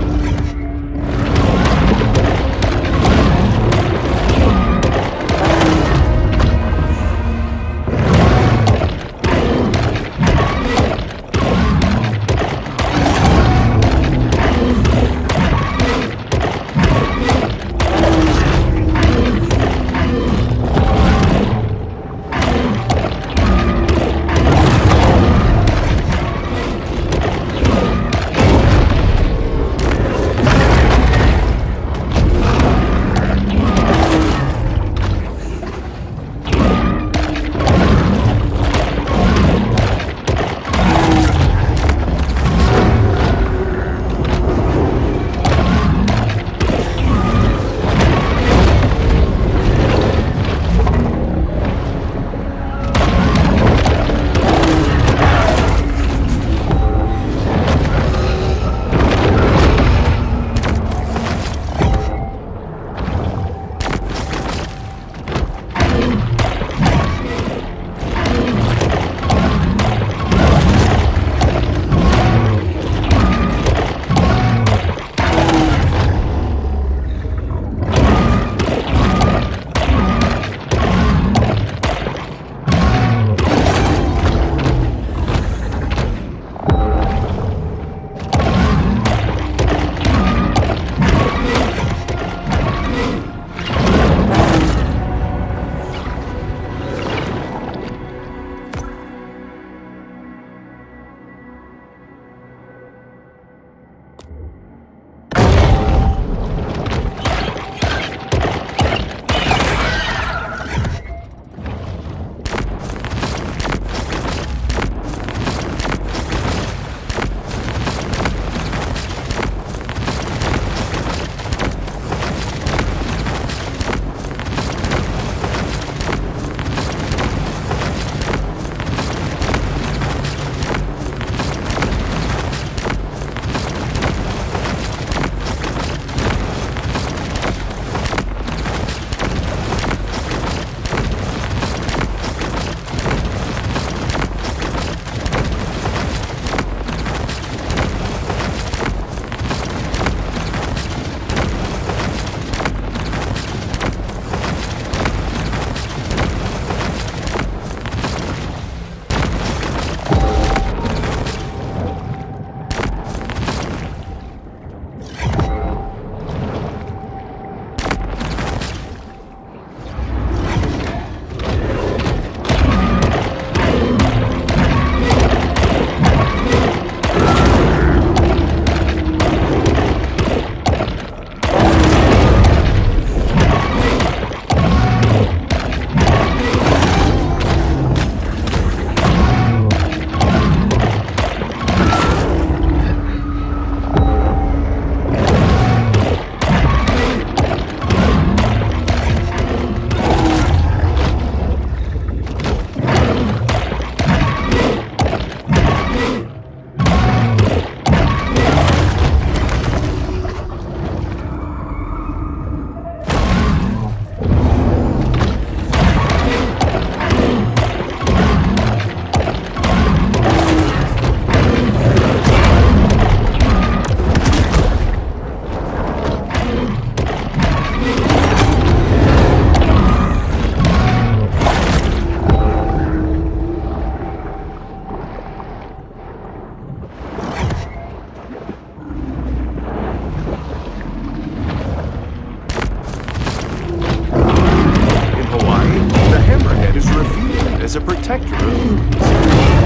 as a protector of humans.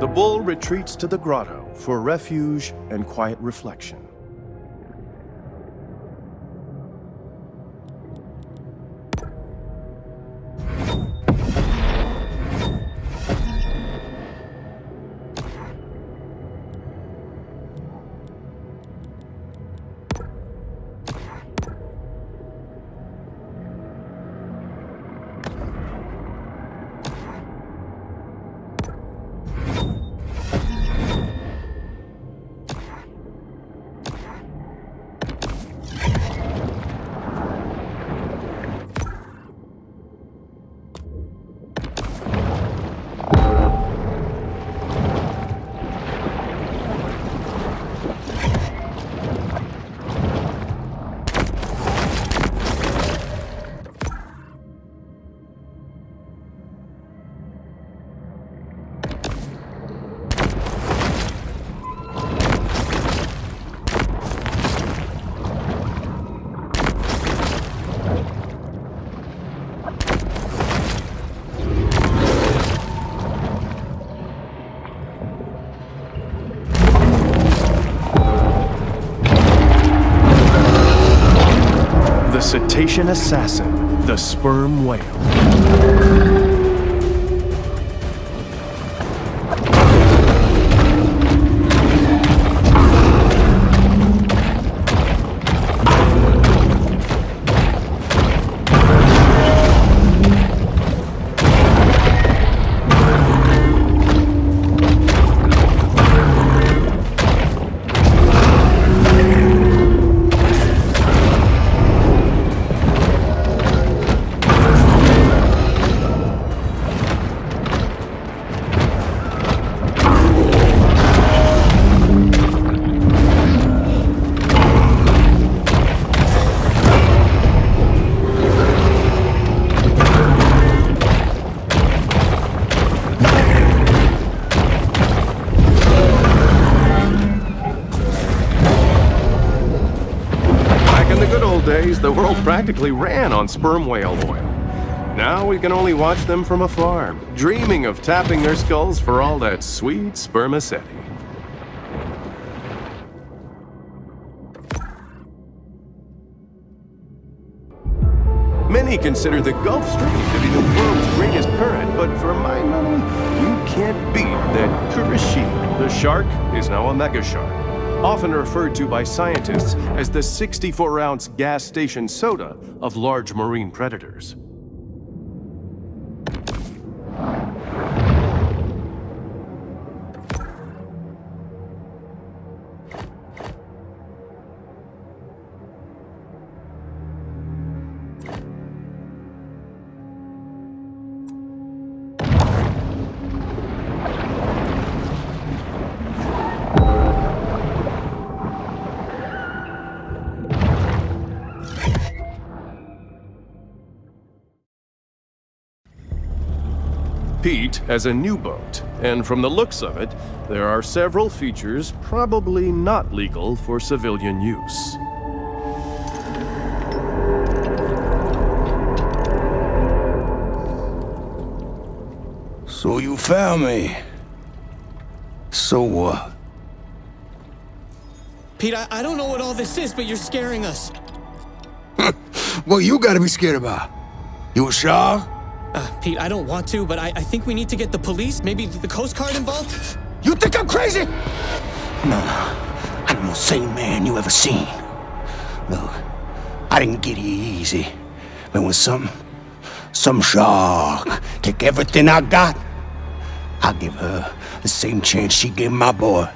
The bull retreats to the grotto for refuge and quiet reflection. Cetacean assassin, the sperm whale. The world practically ran on sperm whale oil. Now we can only watch them from afar, dreaming of tapping their skulls for all that sweet spermaceti. Many consider the Gulf Stream to be the world's greatest current, but for my money, you can't beat that Kurashima. The shark is now a mega shark, often referred to by scientists as the sixty-four ounce gas station soda of large marine predators. Pete has a new boat, and from the looks of it, there are several features probably not legal for civilian use. So you found me. So what? Pete, I, I don't know what all this is, but you're scaring us. Well, you gotta be scared about. You sure? Uh, Pete, I don't want to, but I, I think we need to get the police, maybe the Coast Guard involved. You think I'm crazy? No, no. I'm the most sane man you ever seen. Look, I didn't get here easy. But when some, some shark take everything I got, I'll give her the same chance she gave my boy.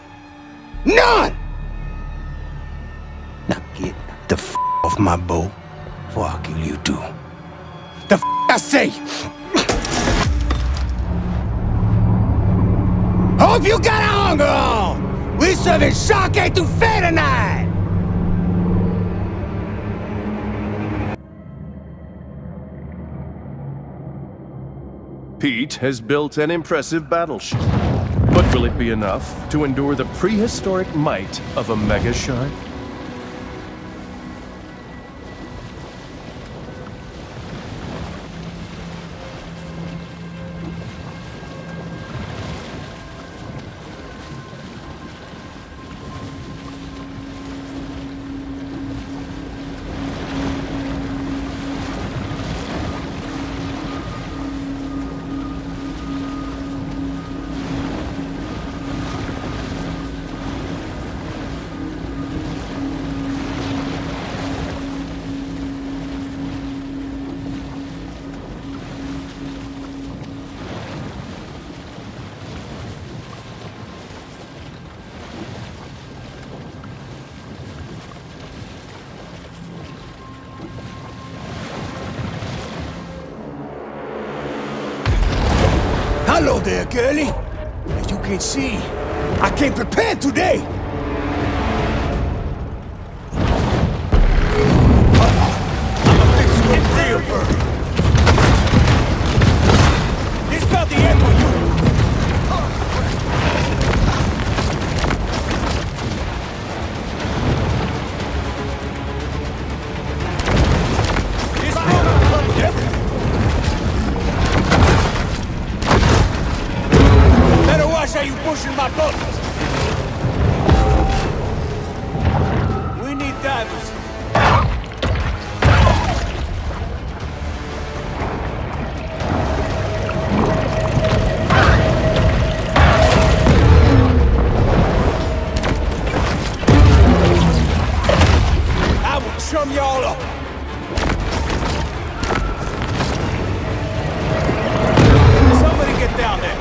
None! Now get the f*** off my boat, before I'll kill you too. The f*** I say! Hope you got a hunger on! We serving shark etouffee tonight! Pete has built an impressive battleship. But will it be enough to endure the prehistoric might of a mega shark? Hello there, girlie. As you can see, I came prepared today. Uh-oh. I'm gonna fix you a real bird. It's about the end for you. This moment loves everything. You pushing my buttons. We need divers. I will chum y'all up. Somebody get down there.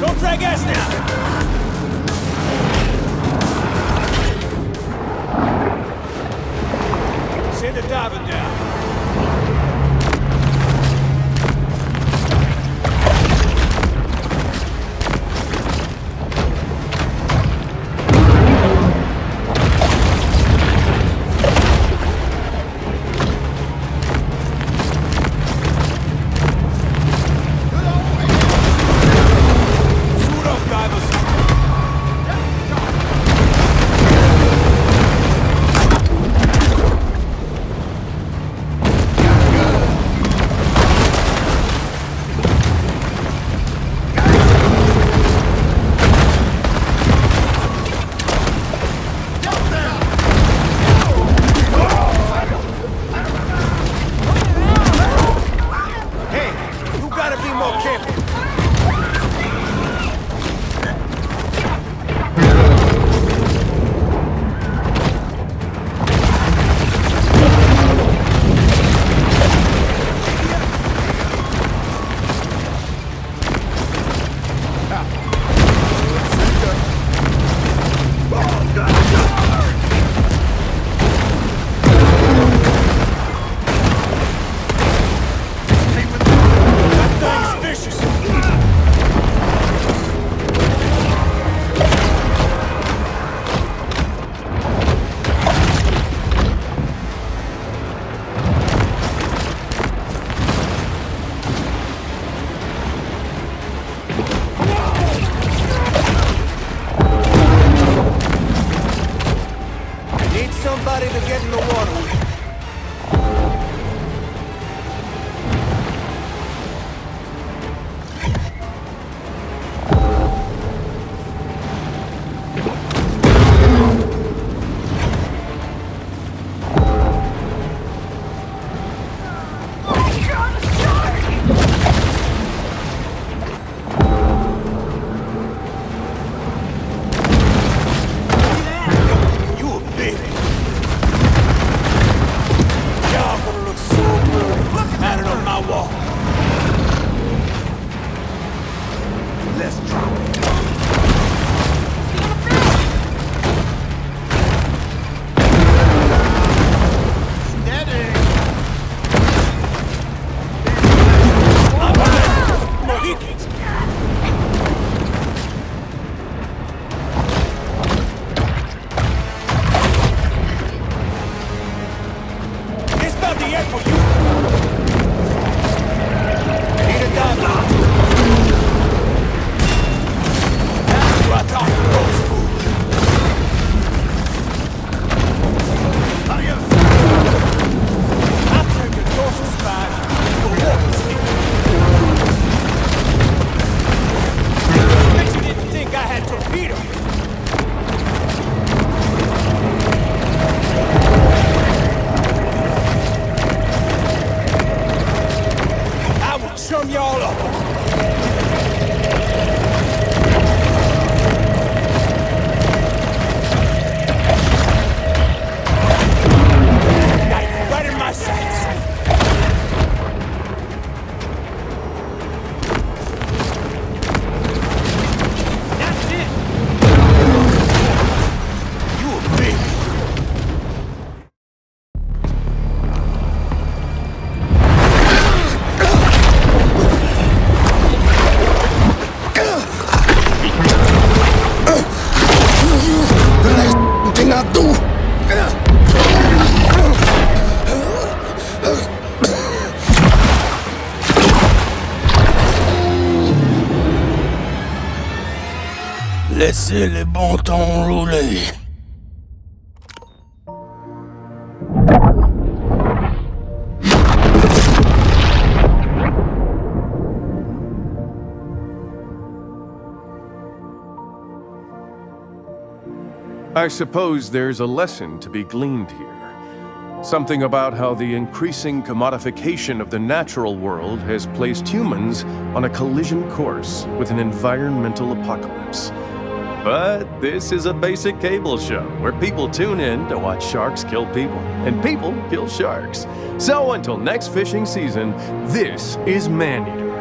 Don't drag us now! Send a diver down. Laissez les bons temps rouler. I suppose there's a lesson to be gleaned here. Something about how the increasing commodification of the natural world has placed humans on a collision course with an environmental apocalypse. But this is a basic cable show where people tune in to watch sharks kill people, and people kill sharks. So until next fishing season, this is Maneater.